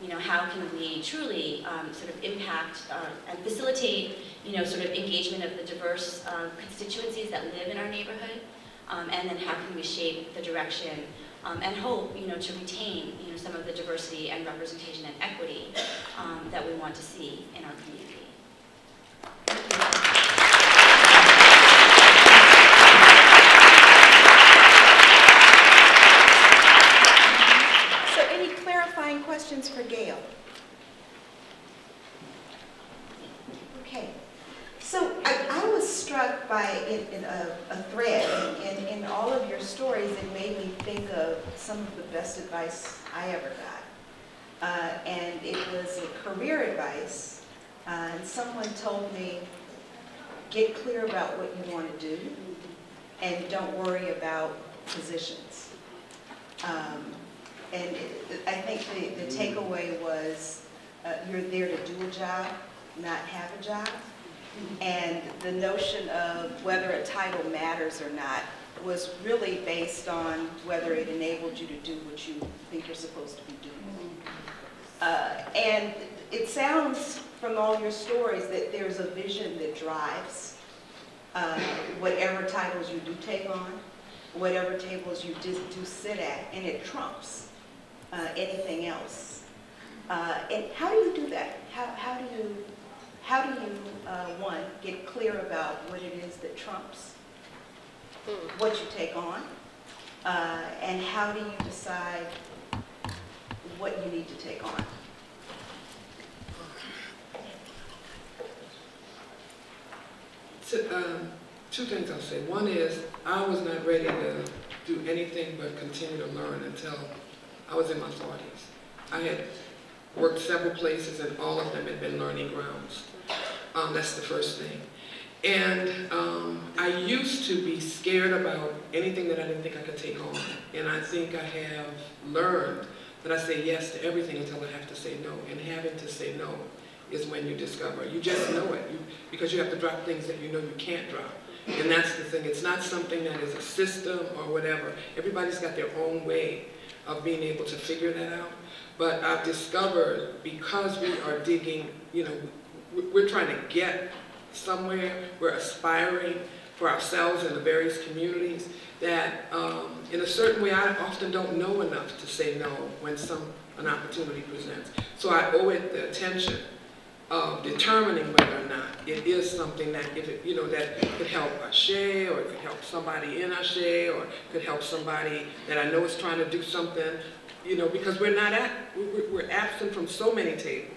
you know, how can we truly um, sort of impact uh, and facilitate, you know, sort of engagement of the diverse uh, constituencies that live in our neighborhood, um, and then how can we shape the direction um, and hope, you know, to retain, you know, some of the diversity and representation and equity um, that we want to see in our community. Questions for Gail? Okay. So I, I was struck struck by in, in a, a thread in, in all of your stories that made me think of some of the best advice I ever got. Uh, and it was career advice. Uh, and someone told me, get clear about what you want to do and don't worry about positions. Um, and it, I think the, the takeaway was uh, you're there to do a job, not have a job. And the notion of whether a title matters or not was really based on whether it enabled you to do what you think you're supposed to be doing. Uh, and it sounds from all your stories that there's a vision that drives uh, whatever titles you do take on, whatever tables you do sit at, and it trumps uh, anything else. Uh, and how do you do that? How, how do you... How do you, uh, one, get clear about what it is that trumps what you take on, uh, and how do you decide what you need to take on? To, um, two things I'll say. One is, I was not ready to do anything but continue to learn until I was in my forties. I had worked several places, and all of them had been learning grounds. Um, that's the first thing. And um, I used to be scared about anything that I didn't think I could take on. And I think I have learned that I say yes to everything until I have to say no. And having to say no is when you discover. You just know it, you, because you have to drop things that you know you can't drop. And that's the thing. It's not something that is a system or whatever. Everybody's got their own way of being able to figure that out. But I've discovered, because we are digging, you know, we're trying to get somewhere, we're aspiring for ourselves and the various communities, that um, in a certain way I often don't know enough to say no when some, an opportunity presents. So I owe it the attention of determining whether or not it is something that, if it, you know, that could help Ashé, or it could help somebody in Ashé, or could help somebody that I know is trying to do something. You know, because we're not at, we're absent from so many tables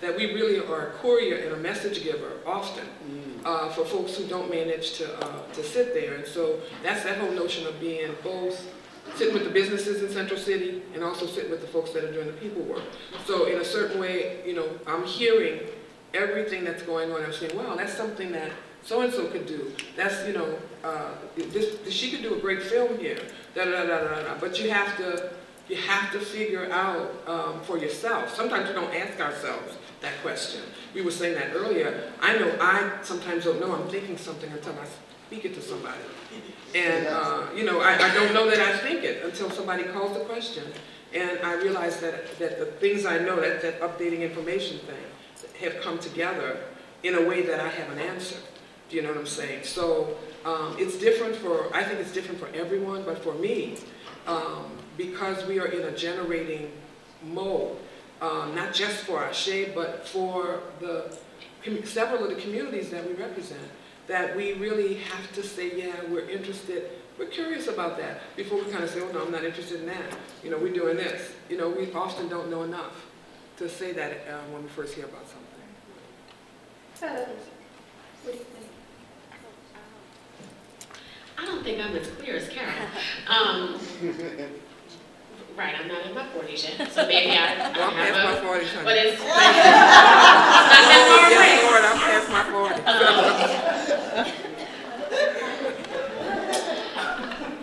that we really are a courier and a message giver often mm. uh, for folks who don't manage to uh, to sit there. And so that's that whole notion of being both sitting with the businesses in Central City and also sitting with the folks that are doing the people work. So in a certain way, you know, I'm hearing everything that's going on. I'm saying, wow, that's something that so-and-so could do. That's, you know, uh, this, this, she could do a great film here. Da da da da da. But you have to. You have to figure out um, for yourself. Sometimes we don't ask ourselves that question. We were saying that earlier. I know I sometimes don't know I'm thinking something until I speak it to somebody. And uh, you know, I, I don't know that I think it until somebody calls the question. And I realize that, that the things I know, that, that updating information thing, have come together in a way that I have an answer. Do you know what I'm saying? So um, it's different for, I think it's different for everyone, but for me, um, because we are in a generating mode, um, not just for Ashé, but for the several of the communities that we represent, that we really have to say, yeah, we're interested, we're curious about that, before we kind of say, oh no, I'm not interested in that, you know, we're doing this. You know, we often don't know enough to say that uh, when we first hear about something. Uh, what do you think? I don't think I'm as clear as Carol. Um, Right, I'm not in my forties yet, so maybe I don't well, have a, my forties, but it's not that far away. Yes, Lord, I'm past my forties. Um,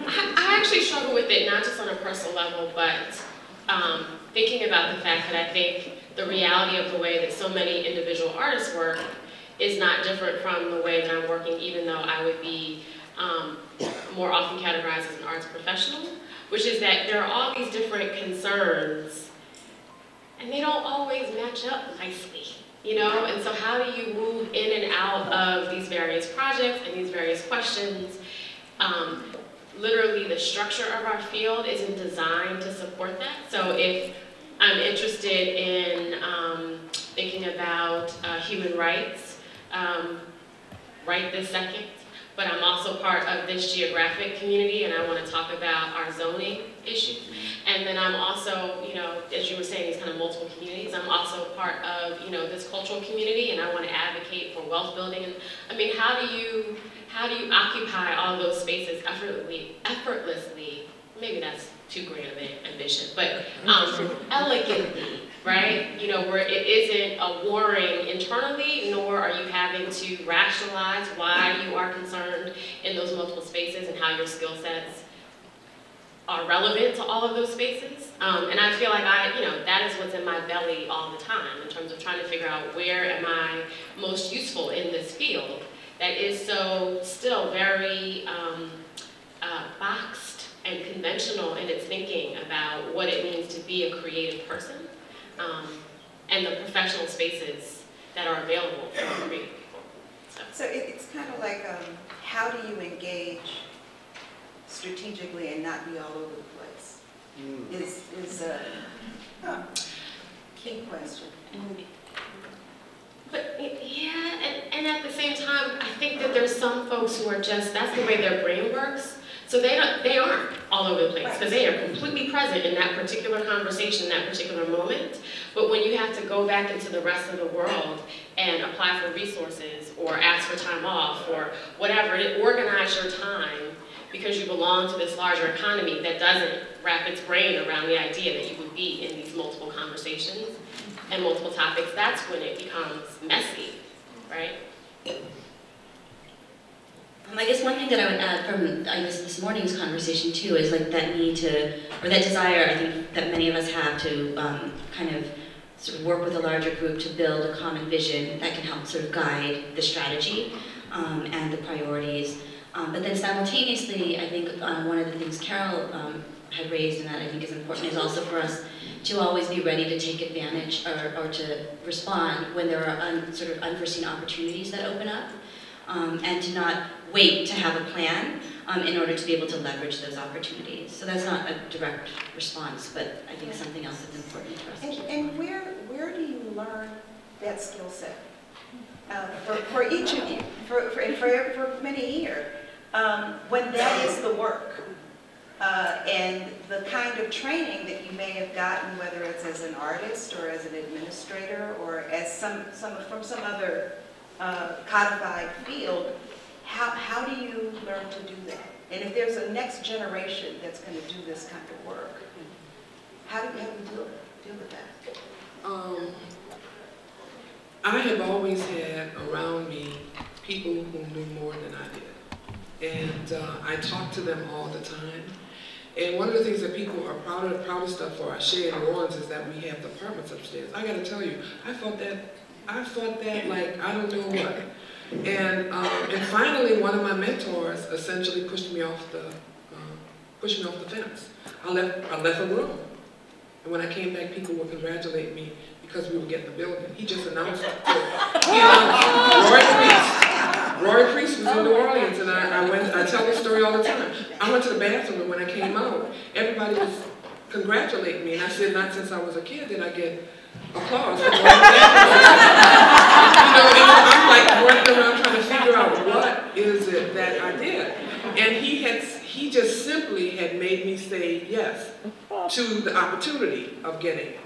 I, I actually struggle with it, not just on a personal level, but um, thinking about the fact that I think the reality of the way that so many individual artists work is not different from the way that I'm working, even though I would be um, more often categorized as an arts professional. Which is that there are all these different concerns, and they don't always match up nicely, you know? And so how do you move in and out of these various projects and these various questions? Um, literally, the structure of our field isn't designed to support that. So if I'm interested in um, thinking about uh, human rights, um, right this second, but I'm also part of this geographic community, and I want to talk about our zoning issues. And then I'm also, you know, as you were saying, these kind of multiple communities, I'm also part of, you know, this cultural community, and I want to advocate for wealth building. And I mean, how do you, how do creates effortlessly, effortlessly, maybe that's too grand of an ambition, but um, elegantly, right? You know, where it isn't a warring internally, nor are you having to rationalize why you are concerned in those multiple spaces and how your skill sets are relevant to all of those spaces. Um, and I feel like I, you know, that is what's in my belly all the time in terms of trying to figure out where am I most useful in this field that is so still very um, uh, boxed and conventional in its thinking about what it means to be a creative person um, and the professional spaces that are available for creative people. So, so it, it's kind of like um, how do you engage strategically and not be all over the place mm. is, is a huh, key question. And, but yeah, and, and at the same time, I think that there's some folks who are just, that's the way their brain works. So they, don't, they aren't all over the place, because they are completely present in that particular conversation, that particular moment. But when you have to go back into the rest of the world and apply for resources or ask for time off or whatever, and organize your time because you belong to this larger economy that doesn't wrap its brain around the idea that you would be in these multiple conversations and multiple topics, that's when it becomes messy, right? I guess one thing that I would add from, I guess, this morning's conversation too is like that need to, or that desire, I think, that many of us have to um, kind of sort of work with a larger group to build a common vision that can help sort of guide the strategy um, and the priorities. Um, but then simultaneously, I think uh, one of the things Carol um, had raised, and that I think is important, is also for us to always be ready to take advantage or, or to respond when there are un, sort of unforeseen opportunities that open up. Um, and to not wait to have a plan um, in order to be able to leverage those opportunities. So that's not a direct response, but I think something else that's important for us. And, and where, where do you learn that skill set? Uh, for, for each of you, for, for, and for, for many here, um, when that is the work uh, and the kind of training that you may have gotten, whether it's as an artist or as an administrator or as some, some from some other Uh, codified field, how, how do you learn to do that? And if there's a next generation that's going to do this kind of work, how do you, how do you deal, deal with that? Um, I have always had around me people who knew more than I did. And uh, I talk to them all the time. And one of the things that people are proud of, proudest of for Ashé and Lawrence is that we have the apartments upstairs. I got to tell you, I felt that I thought that like, I don't know what. And, um, and finally, one of my mentors essentially pushed me off the, uh, pushed me off the fence. I left, I left a room. And when I came back, people would congratulate me because we were getting the building. He just announced it. He announced Roy Priest. Roy Priest was in New Orleans, and I, I, went, I tell this story all the time. I went to the bathroom, and when I came out, everybody was congratulating me. And I said, not since I was a kid did I get applause. For you know, and I'm like working around trying to figure out what is it that I did. And he had, he just simply had made me say yes to the opportunity of getting it.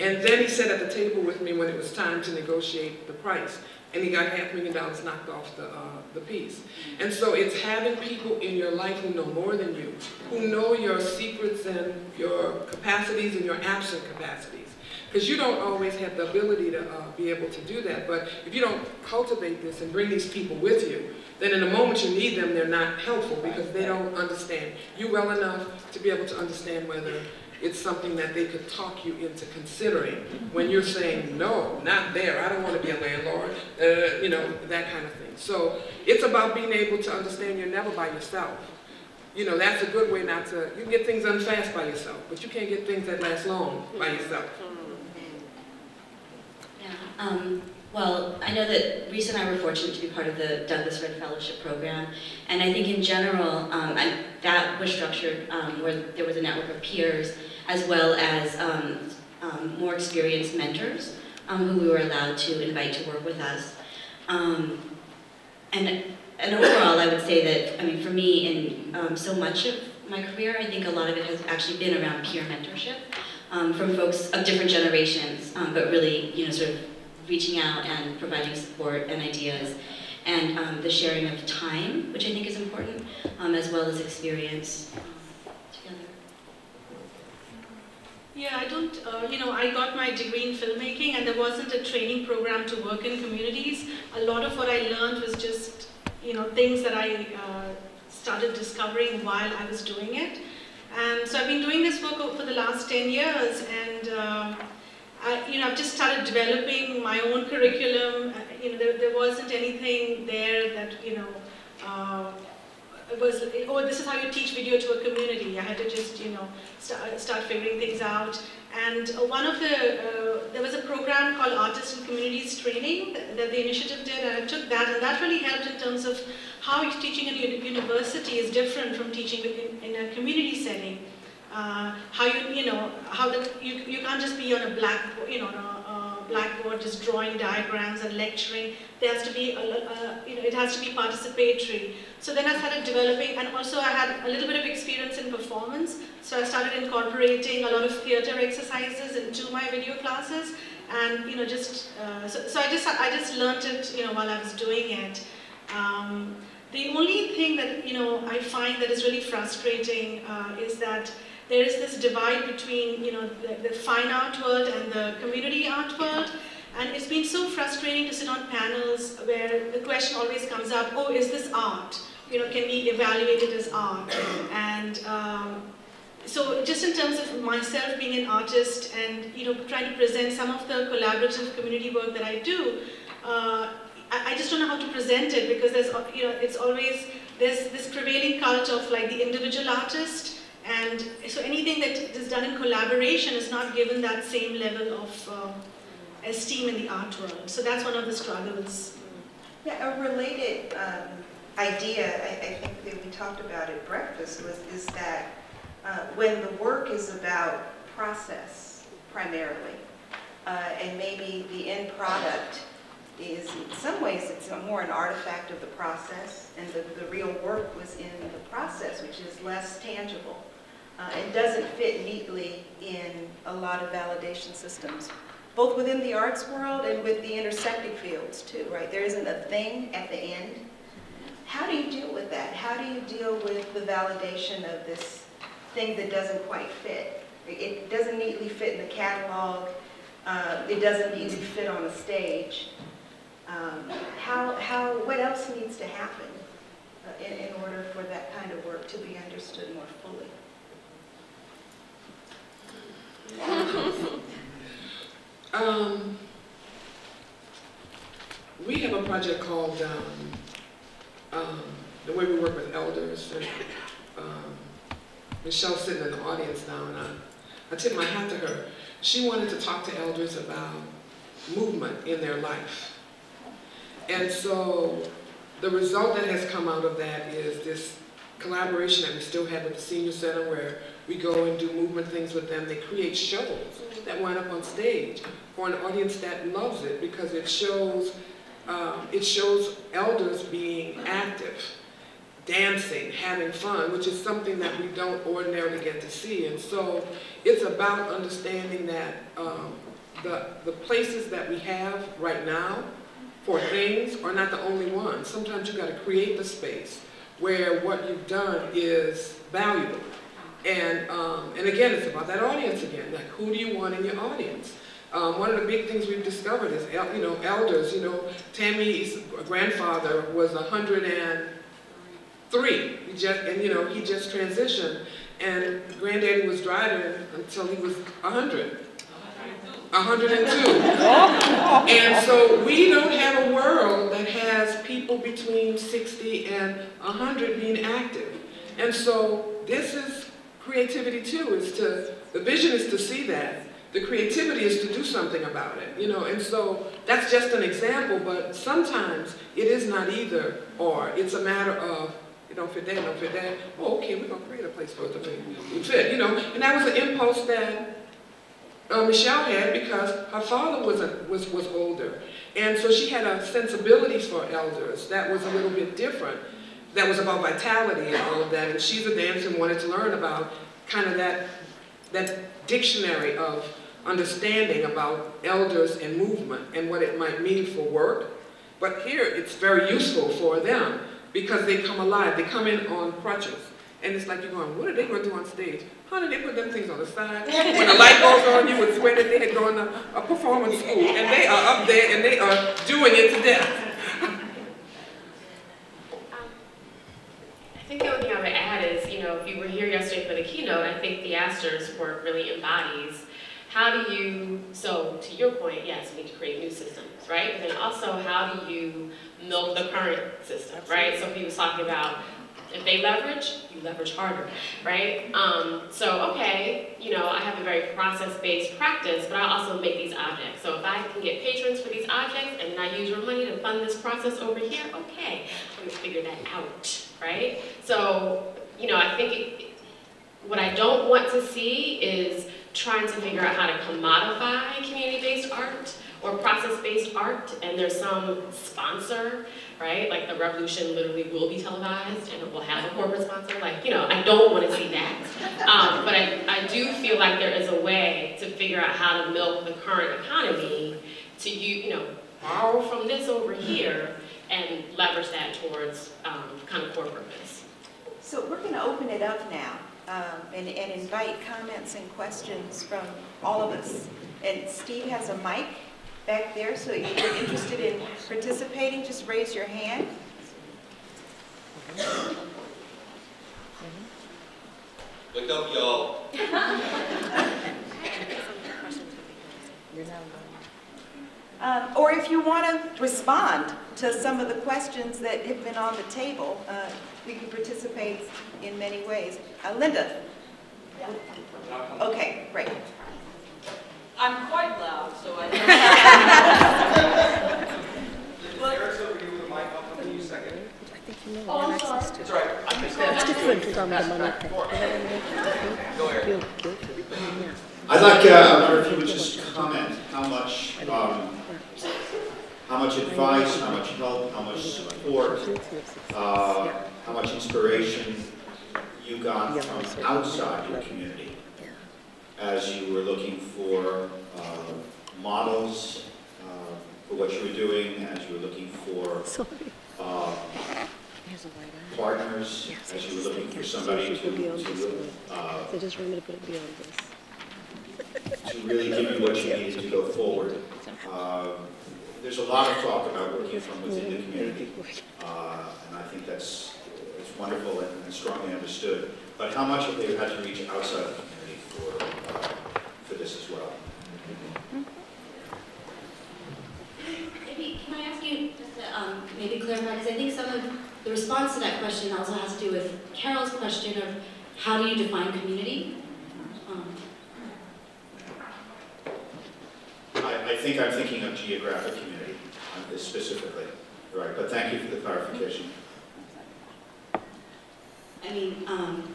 And then he sat at the table with me when it was time to negotiate the price. And he got half a million dollars knocked off the, uh, the piece. And so it's having people in your life who know more than you, who know your secrets and your capacities and your absent capacities. Because you don't always have the ability to uh, be able to do that. But if you don't cultivate this and bring these people with you, then in the moment you need them, they're not helpful because they don't understand you well enough to be able to understand whether it's something that they could talk you into considering when you're saying, no, not there, I don't want to be a landlord, uh, you know, that kind of thing. So it's about being able to understand you're never by yourself. You know, that's a good way not to, you can get things done fast by yourself, but you can't get things that last long by yourself. Um, well, I know that Risë and I were fortunate to be part of the Douglas Redd Fellowship Program, and I think in general, um, I, that was structured um, where there was a network of peers as well as um, um, more experienced mentors um, who we were allowed to invite to work with us. Um, and, and overall, I would say that, I mean, for me, in um, so much of my career, I think a lot of it has actually been around peer mentorship um, from folks of different generations, um, but really, you know, sort of reaching out and providing support and ideas, and um, the sharing of time, which I think is important, um, as as well as experience together? Yeah, I don't, uh, you know, I got my degree in filmmaking and there wasn't a training program to work in communities. A lot of what I learned was just, you know, things that I uh, started discovering while I was doing it. And so I've been doing this work for the last ten years, and uh, I, you know, I've just started developing my own curriculum. You know, there, there wasn't anything there that, you know, uh, was, oh, this is how you teach video to a community. I had to just, you know, start, start figuring things out. And one of the, uh, there was a program called Artists and Communities Training that, that the initiative did, and I took that, and that really helped in terms of how teaching in a university is different from teaching in, in a community setting. Uh, how you, you know, how the, you, you can't just be on a blackboard, you know, on a, a blackboard just drawing diagrams and lecturing. There has to be, a, a, you know, it has to be participatory. So then I started developing, and also I had a little bit of experience in performance. So I started incorporating a lot of theater exercises into my video classes, and you know, just uh, so, so I just I just learned it, you know, while I was doing it. Um, the only thing that, you know, I find that is really frustrating uh, is that there is this divide between, you know, the, the fine art world and the community art world. And it's been so frustrating to sit on panels where the question always comes up, oh, is this art? You know, can we evaluate it as art? And um, so just in terms of myself being an artist and, you know, trying to present some of the collaborative community work that I do, uh, I, I just don't know how to present it, because there's, you know, it's always, there's this prevailing cult of like the individual artist. And so anything that is done in collaboration is not given that same level of uh, esteem in the art world. So that's one of the struggles. Yeah, a related um, idea, I, I think that we talked about at breakfast, was is that uh, when the work is about process primarily, uh, and maybe the end product is, in some ways, it's more an artifact of the process, and the, the real work was in the process, which is less tangible. Uh, it doesn't fit neatly in a lot of validation systems, both within the arts world and with the intersecting fields too, right? There isn't a thing at the end. How do you deal with that? How do you deal with the validation of this thing that doesn't quite fit? It doesn't neatly fit in the catalog. Uh, it doesn't neatly fit on the stage. Um, how, how, what else needs to happen uh, in, in order for that kind of work to be understood more fully? um, we have a project called, um, um, the way we work with elders, and um, Michelle's sitting in the audience now, and I, I tip my hat to her. She wanted to talk to elders about movement in their life. And so the result that has come out of that is this collaboration that we still have with the senior center, where we go and do movement things with them. They create shows that wind up on stage for an audience that loves it, because it shows, um, it shows elders being active, dancing, having fun, which is something that we don't ordinarily get to see. And so it's about understanding that um, the, the places that we have right now for things are not the only ones. Sometimes you've got to create the space where what you've done is valuable. And, um, and again, it's about that audience again. Like, who do you want in your audience? Um, one of the big things we've discovered is, el you know, elders. You know, Tammy's grandfather was a hundred and three. He just, and you know, he just transitioned, and Granddaddy was driving until he was a hundred. a hundred and two. And so we don't have a world that has people between sixty and a hundred being active. And so this is creativity too, is to, the vision is to see that. The creativity is to do something about it, you know, and so that's just an example, but sometimes it is not either or. It's a matter of, you don't fit that, you don't fit that, oh, okay, we're gonna create a place for it to fit, you know, and that was an impulse that Uh, Michelle had, because her father was, a, was, was older. And so she had a sensibility for elders that was a little bit different, that was about vitality and all of that. And she's a dancer and wanted to learn about kind of that, that dictionary of understanding about elders and movement and what it might mean for work. But here it's very useful for them because they come alive. They come in on crutches. And it's like you're going, what are they going to do on stage? How did they put them things on the side? When the light goes on, you would swear that they had gone to a performance school. And they are up there, and they are doing it to death. um, I think the only thing I would add is, you know, if you were here yesterday for the keynote, I think the Astor's work really embodies how do you, so to your point, yes, we need to create new systems, right? But then also, how do you milk the current system, right? So he was talking about, if they leverage, you leverage harder, right? Um, so, okay, you know, I have a very process-based practice, but I also make these objects. So if I can get patrons for these objects and then I use your money to fund this process over here, okay, let me figure that out, right? So, you know, I think it, what I don't want to see is trying to figure out how to commodify community-based art or process-based art, and there's some sponsor, right? Like the revolution literally will be televised and it will have a corporate sponsor. Like, you know, I don't want to see that. Um, but I, I do feel like there is a way to figure out how to milk the current economy to, you, you know, borrow from this over here and leverage that towards um, kind of corporate purpose. So we're going to open it up now um, and, and invite comments and questions from all of us. And Steve has a mic back there, so if you're interested in participating, just raise your hand. Wake up, y'all. um, or if you want to respond to some of the questions that have been on the table, uh, we can participate in many ways. Uh, Linda. Okay, great. I'm quite loud, so I don't know. Eric's over here with the mic. I'll come to you second. I think you know what I'm access to. It's right. I'm just going to from the money. Go ahead. I'd like, uh, I wonder if you would just comment how much, um, how much advice, how much help, how much support, uh, how much inspiration you got from outside your community as you were looking for uh, models uh, for what you were doing, as you were looking for uh, partners, yes, as you were looking for somebody to, to, uh, so just remember to put it beyond this. to really give you what you needed to go forward. Uh, there's a lot of talk about working from within the community, uh, and I think that's, that's wonderful and, and strongly understood. But how much have they had to reach outside of the community for, uh, for this as well? Maybe, can I ask you just to um, maybe clarify, because I think some of the response to that question also has to do with Carol's question of how do you define community? Um, I, I think I'm thinking of geographic community specifically, right? But thank you for the clarification. I mean, um,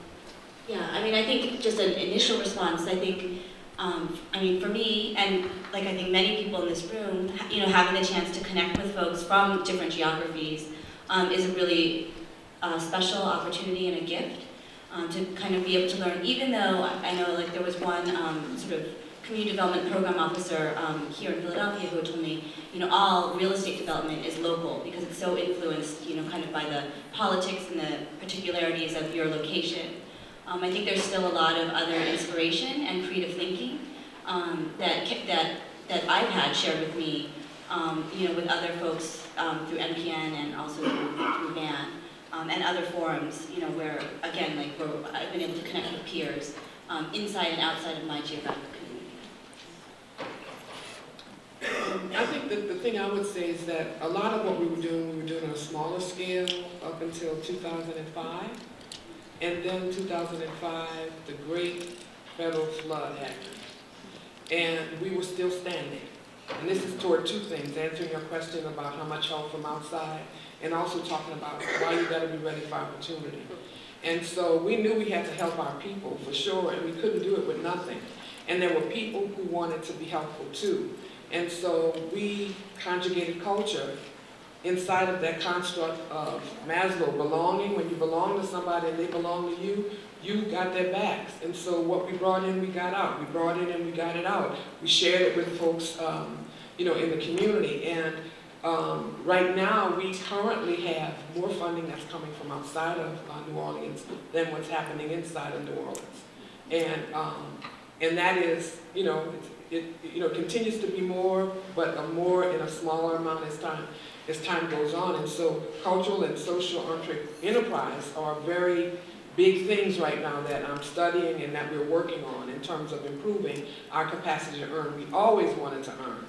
yeah, I mean, I think just an initial response, I think, um, I mean, for me, and like I think many people in this room, you know, having the chance to connect with folks from different geographies um, is a really uh, special opportunity and a gift um, to kind of be able to learn, even though I know like there was one um, sort of community development program officer um, here in Philadelphia who told me, you know, all real estate development is local because it's so influenced, you know, kind of by the politics and the particularities of your location. Um, I think there's still a lot of other inspiration and creative thinking um, that, that, that I've had shared with me, um, you know, with other folks um, through M P N and also through Van um, and other forums, you know, where, again, like, where I've been able to connect with peers um, inside and outside of my geographic community. I think that the thing I would say is that a lot of what we were doing, we were doing on a smaller scale up until two thousand five. And then two thousand five, the great federal flood happened. And we were still standing. And this is toward two things, answering your question about how much help from outside, and also talking about why you gotta be ready for opportunity. And so we knew we had to help our people, for sure, and we couldn't do it with nothing. And there were people who wanted to be helpful too. And so we conjugated culture inside of that construct of Maslow, belonging. When you belong to somebody and they belong to you, you got their backs. And so what we brought in, we got out. We brought it in, we got it out. We shared it with folks, um, you know, in the community. And Um, right now, we currently have more funding that's coming from outside of uh, New Orleans than what's happening inside of New Orleans, and um, and that is, you know, it, it you know continues to be more, but a more in a smaller amount as time as time goes on. And so, cultural and social enterprise are very big things right now that I'm studying and that we're working on in terms of improving our capacity to earn. We always wanted to earn.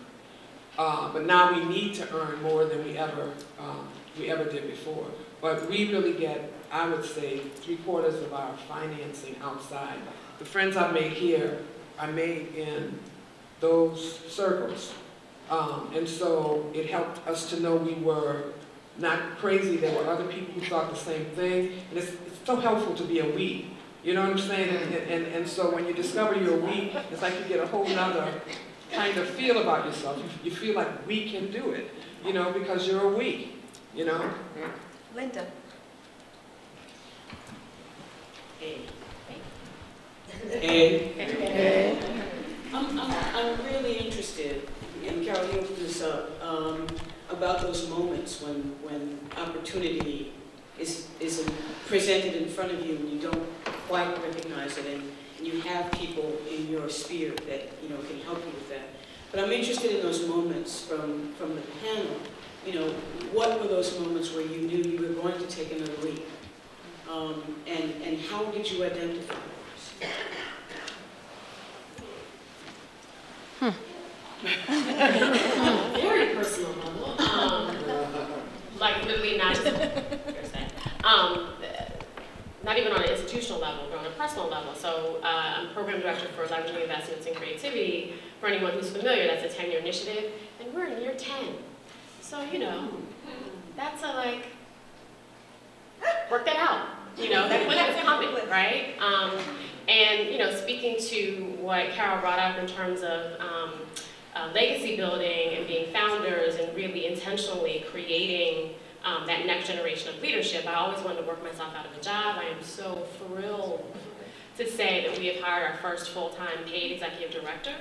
Uh, but now we need to earn more than we ever um, we ever did before. But we really get, I would say, three quarters of our financing outside. The friends I made here, I made in those circles, um, and so it helped us to know we were not crazy. There were other people who thought the same thing, and it's, it's so helpful to be a we. You know what I'm saying? And and, and so when you discover you're a we, it's like you get a whole nother kind of feel about yourself. You, you feel like we can do it, you know, because you're a we, you know? Linda. Hey. Hey. Hey. I'm, I'm, I'm really interested, and Carol, you opened this up, um, about those moments when, when opportunity is, is presented in front of you and you don't quite recognize it. And, you have people in your sphere that, you know, can help you with that. But I'm interested in those moments from, from the panel. You know, what were those moments where you knew you were going to take another leap? Um, and, and how did you identify those? Hmm. um, very personal level. Um, like, literally not um, not even on an institutional level, but on a personal level. So uh, I'm program director for Leveraging Investments in Creativity. For anyone who's familiar, that's a ten-year initiative, and we're in year ten. So, you know, that's a, like, work that out, you know, that, that's coming, right? Um, and, you know, speaking to what Carol brought up in terms of um, uh, legacy building and being founders and really intentionally creating Um, that next generation of leadership. I always wanted to work myself out of a job. I am so thrilled to say that we have hired our first full-time paid executive director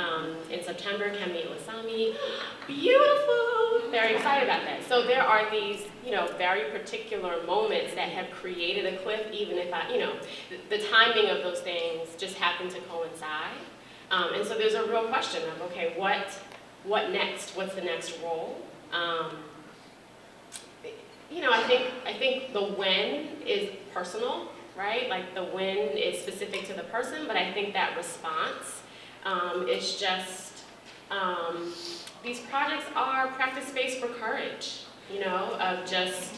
um, in September, Kemi Ilasami. Beautiful! Very excited about that. So there are these, you know, very particular moments that have created a cliff, even if I, you know, the, the timing of those things just happened to coincide. Um, and so there's a real question of, okay, what, what next? What's the next role? Um, You know, I think I think the when is personal, right? Like the when is specific to the person, but I think that response um, is just um, these projects are practice space for courage. You know, of just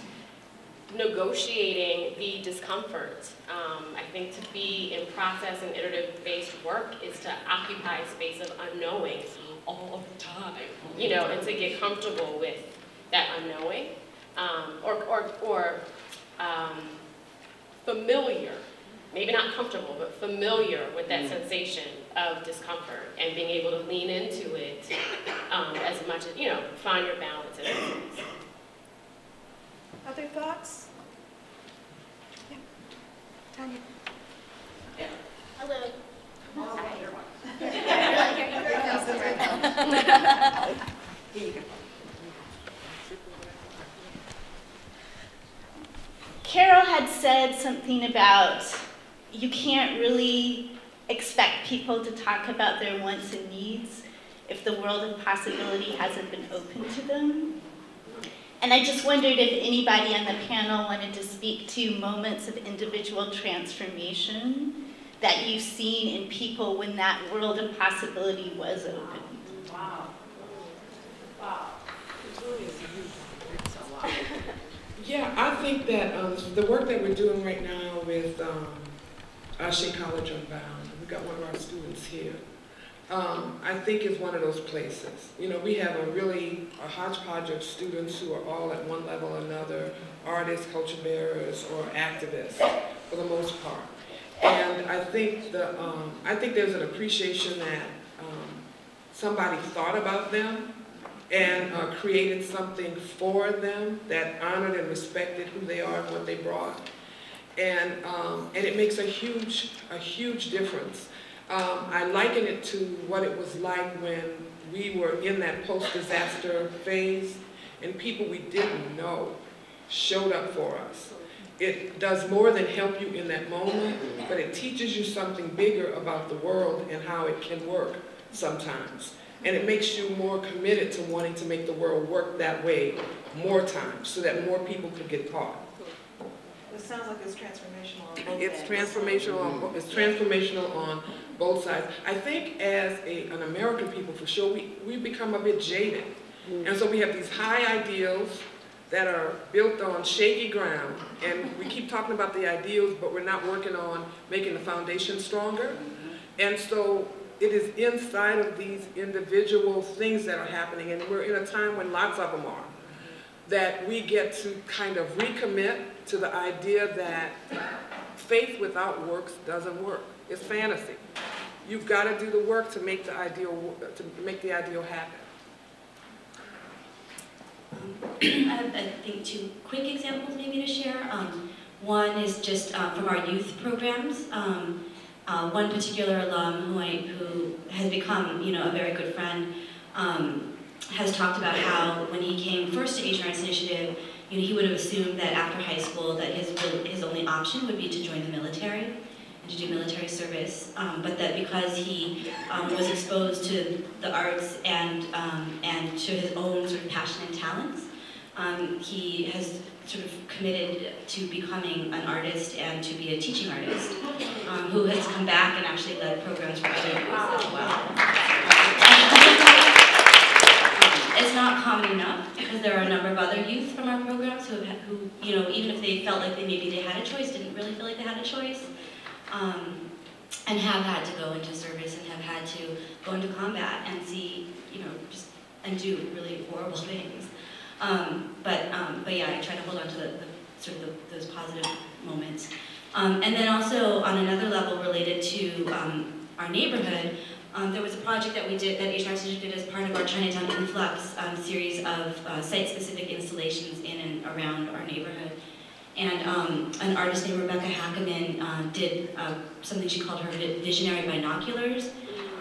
negotiating the discomfort. Um, I think to be in process and iterative-based work is to occupy a space of unknowing all the time. You know, and to get comfortable with that unknowing. Um, or or, or um, familiar, maybe not comfortable, but familiar with that sensation of discomfort and being able to lean into it um, as much as, you know, find your balance. In other thoughts? Yeah. Tanya. Yeah. Hello. Hello. Hi. Here you go. Carol had said something about you can't really expect people to talk about their wants and needs if the world of possibility hasn't been open to them. And I just wondered if anybody on the panel wanted to speak to moments of individual transformation that you've seen in people when that world of possibility was open. Wow. Wow. It's a lot. Yeah, I think that um, the work that we're doing right now with um, Ashé College Unbound, we've got one of our students here, um, I think is one of those places. You know, we have a really a hodgepodge of students who are all at one level or another, artists, culture bearers, or activists, for the most part. And I think, the, um, I think there's an appreciation that um, somebody thought about them and uh, created something for them that honored and respected who they are and what they brought. And, um, and it makes a huge, a huge difference. Um, I liken it to what it was like when we were in that post-disaster phase and people we didn't know showed up for us. It does more than help you in that moment, but it teaches you something bigger about the world and how it can work sometimes. And it makes you more committed to wanting to make the world work that way more times so that more people could get caught. It sounds like it's transformational on both it's sides. Transformational on bo it's transformational on both sides. I think as a, an American people, for sure, we, we become a bit jaded. Mm-hmm. And so we have these high ideals that are built on shaky ground, and we keep talking about the ideals, but we're not working on making the foundation stronger. Mm-hmm. And so it is inside of these individual things that are happening, and we're in a time when lots of them are, that we get to kind of recommit to the idea that faith without works doesn't work. It's fantasy. You've got to do the work to make the ideal, to make the ideal happen. Um, I have, I think, two quick examples maybe to share. Um, one is just uh, from our youth programs. Um, uh, one particular alum who, I, who has become, you know, a very good friend um, has talked about how when he came first to Asian Arts Initiative, you know, he would have assumed that after high school that his, his only option would be to join the military and to do military service, um, but that because he um, was exposed to the arts and, um, and to his own sort of passion and talents, um, he has sort of committed to becoming an artist and to be a teaching artist, um, who has come back and actually led programs for other groups as well. It's not common enough because there are a number of other youth from our programs who, have, who, you know, even if they felt like they maybe they had a choice, didn't really feel like they had a choice, um, and have had to go into service and have had to go into combat and see, you know, just and do really horrible things. Um, but um, but yeah, I try to hold on to the, the sort of the, those positive moments, um, and then also on another level related to um, our neighborhood. Um, there was a project that we did, that Asian Arts Initiative did as part of our Chinatown Influx um, series of uh, site-specific installations in and around our neighborhood. And um, an artist named Rebecca Hackerman uh, did uh, something she called her visionary binoculars,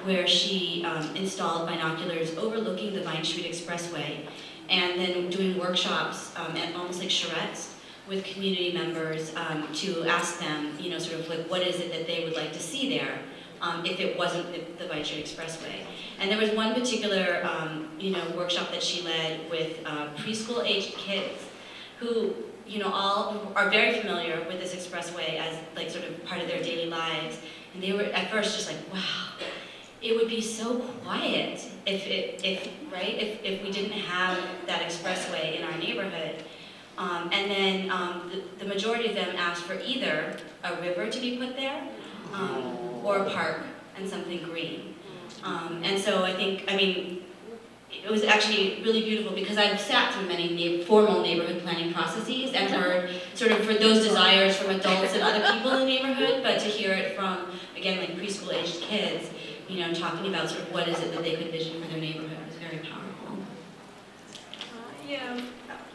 where she um, installed binoculars overlooking the Vine Street Expressway, and then doing workshops um, at almost like charrettes with community members um, to ask them, you know, sort of like what is it that they would like to see there. Um, if it wasn't the, the Vine Street Expressway. And there was one particular um, you know, workshop that she led with uh, preschool-aged kids who, you know, all are very familiar with this expressway as like sort of part of their daily lives. And they were at first just like, wow, it would be so quiet if, it, if, right? if, if we didn't have that expressway in our neighborhood. Um, and then um, the, the majority of them asked for either a river to be put there, um, or a park and something green. Um, and so I think, I mean, it was actually really beautiful because I've sat through many na formal neighborhood planning processes and heard sort of for those desires from adults and other people in the neighborhood, but to hear it from, again, like preschool-aged kids, you know, talking about sort of what is it that they could envision for their neighborhood was very powerful. Uh, yeah,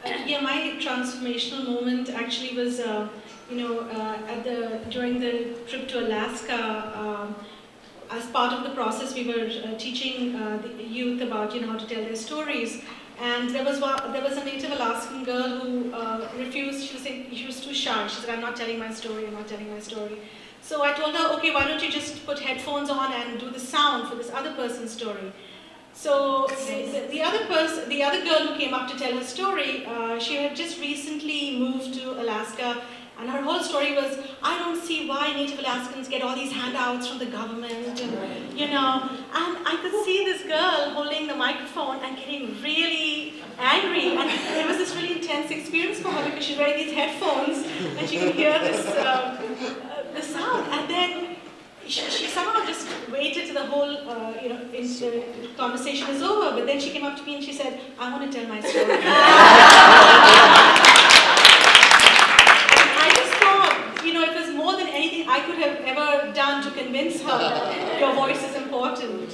uh, yeah, my transformational moment actually was uh, you know, uh, at the, during the trip to Alaska, uh, as part of the process, we were uh, teaching uh, the youth about, you know, how to tell their stories. And there was one, there was a native Alaskan girl who uh, refused. She was saying she was too shy. She said, "I'm not telling my story. I'm not telling my story." So I told her, "Okay, why don't you just put headphones on and do the sound for this other person's story?" So the, the other person, the other girl who came up to tell her story, uh, she had just recently moved to Alaska. And her whole story was, I don't see why Native Alaskans get all these handouts from the government, and, you know. And I could see this girl holding the microphone and getting really angry. And it was this really intense experience for her because she's wearing these headphones and she could hear this uh, uh, the sound. And then she, she somehow just waited till the whole uh, you know, the conversation was over. But then she came up to me and she said, I want to tell my story. I could have ever done to convince her that your voice is important.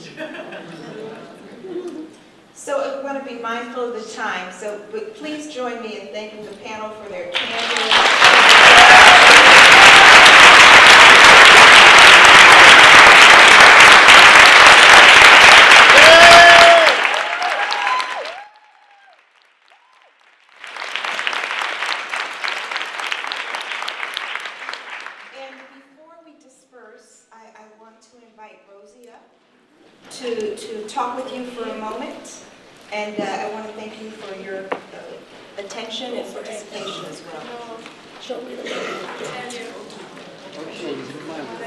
So I want to be mindful of the time, so but please join me in thanking the panel for their candor. disperse, I, I want to invite Rosie up to, to talk with you for a moment. And uh, I want to thank you for your uh, attention and participation as well. Show me the